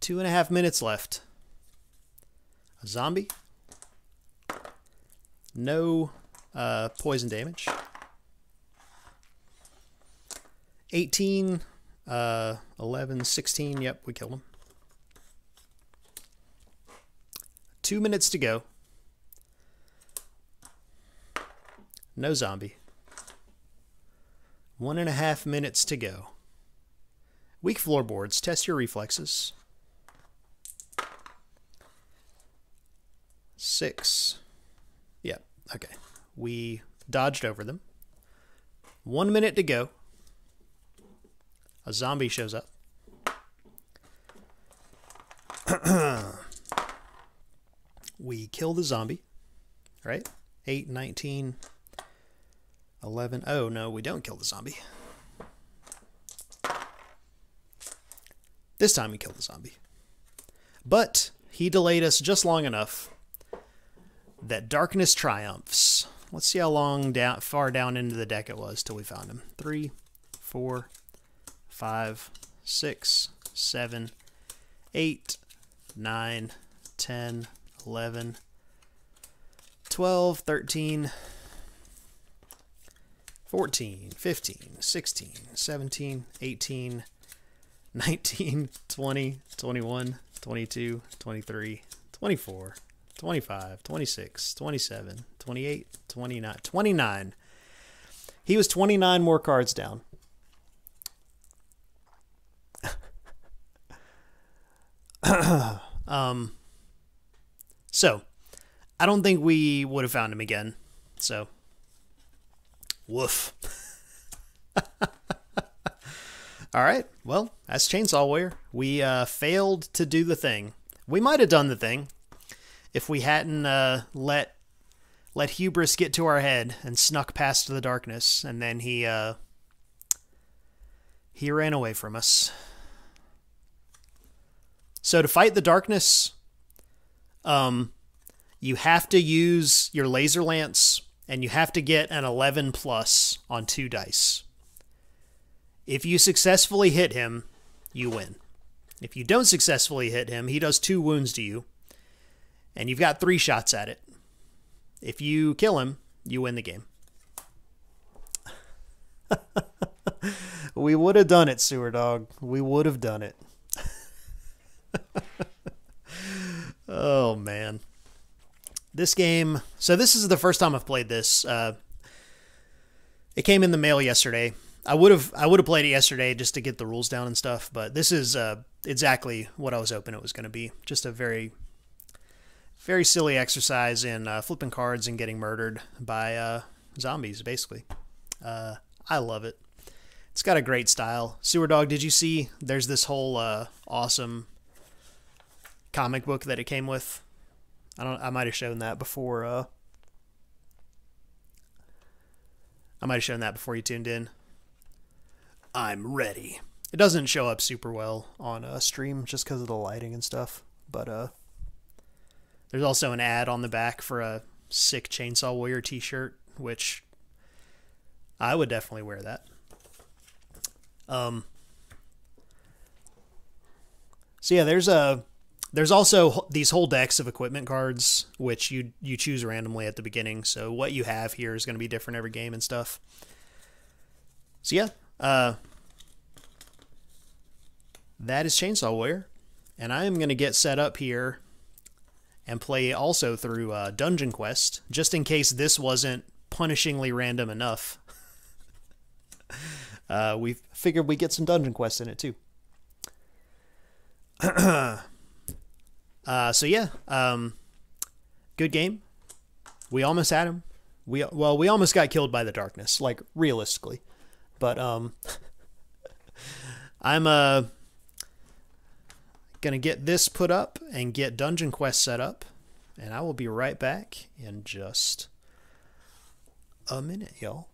Two and a half minutes left. A zombie. No uh, poison damage. eighteen, uh, eleven, sixteen, yep, we killed him. Two minutes to go. No zombie. One and a half minutes to go. Weak floorboards. Test your reflexes. Six. Yep. Yeah, okay. We dodged over them. One minute to go. A zombie shows up. We kill the zombie. Right? Eight, nineteen... eleven. Oh, no, we don't kill the zombie. This time we killed the zombie. But he delayed us just long enough that darkness triumphs. Let's see how long down, far down into the deck it was till we found him. Three, four, five, six, seven, eight, nine, ten, eleven, twelve, thirteen, fourteen, fifteen, sixteen, seventeen, eighteen, nineteen, twenty, twenty-one, twenty-two, twenty-three, twenty-four, twenty-five, twenty-six, twenty-seven, twenty-eight, twenty-nine, twenty-nine. He was twenty-nine more cards down. um, so, I don't think we would have found him again, so... Woof. All right. Well, that's Chainsaw Warrior. We uh, failed to do the thing. We might have done the thing if we hadn't uh, let let hubris get to our head and snuck past the darkness, and then he uh, he ran away from us. So to fight the darkness, um, you have to use your laser lance. And you have to get an eleven plus on two dice. If you successfully hit him, you win. If you don't successfully hit him, he does two wounds to you. And you've got three shots at it. If you kill him, you win the game. We would have done it, Sewer Dog. We would have done it. Oh, man. This game, so this is the first time I've played this. Uh, it came in the mail yesterday. I would have I would have played it yesterday just to get the rules down and stuff, but this is uh, exactly what I was hoping it was going to be. Just a very, very silly exercise in uh, flipping cards and getting murdered by uh, zombies, basically. Uh, I love it. It's got a great style. Sewer Dog, did you see? There's this whole uh, awesome comic book that it came with. I don't. I might have shown that before. Uh, I might have shown that before you tuned in. I'm ready. It doesn't show up super well on a stream just because of the lighting and stuff. But uh, there's also an ad on the back for a sick Chainsaw Warrior T-shirt, which I would definitely wear that. Um. So yeah, there's a. There's also these whole decks of equipment cards, which you you choose randomly at the beginning. So what you have here is going to be different every game and stuff. So yeah, uh, that is Chainsaw Warrior. And I am going to get set up here and play also through uh, Dungeon Quest, just in case this wasn't punishingly random enough. uh, we figured we'd get some Dungeon Quest in it too. Uh, so yeah, um, good game. We almost had him. We, well, we almost got killed by the darkness, like realistically, but, um, I'm, uh, gonna get this put up and get Dungeon Quest set up, and I will be right back in just a minute, y'all.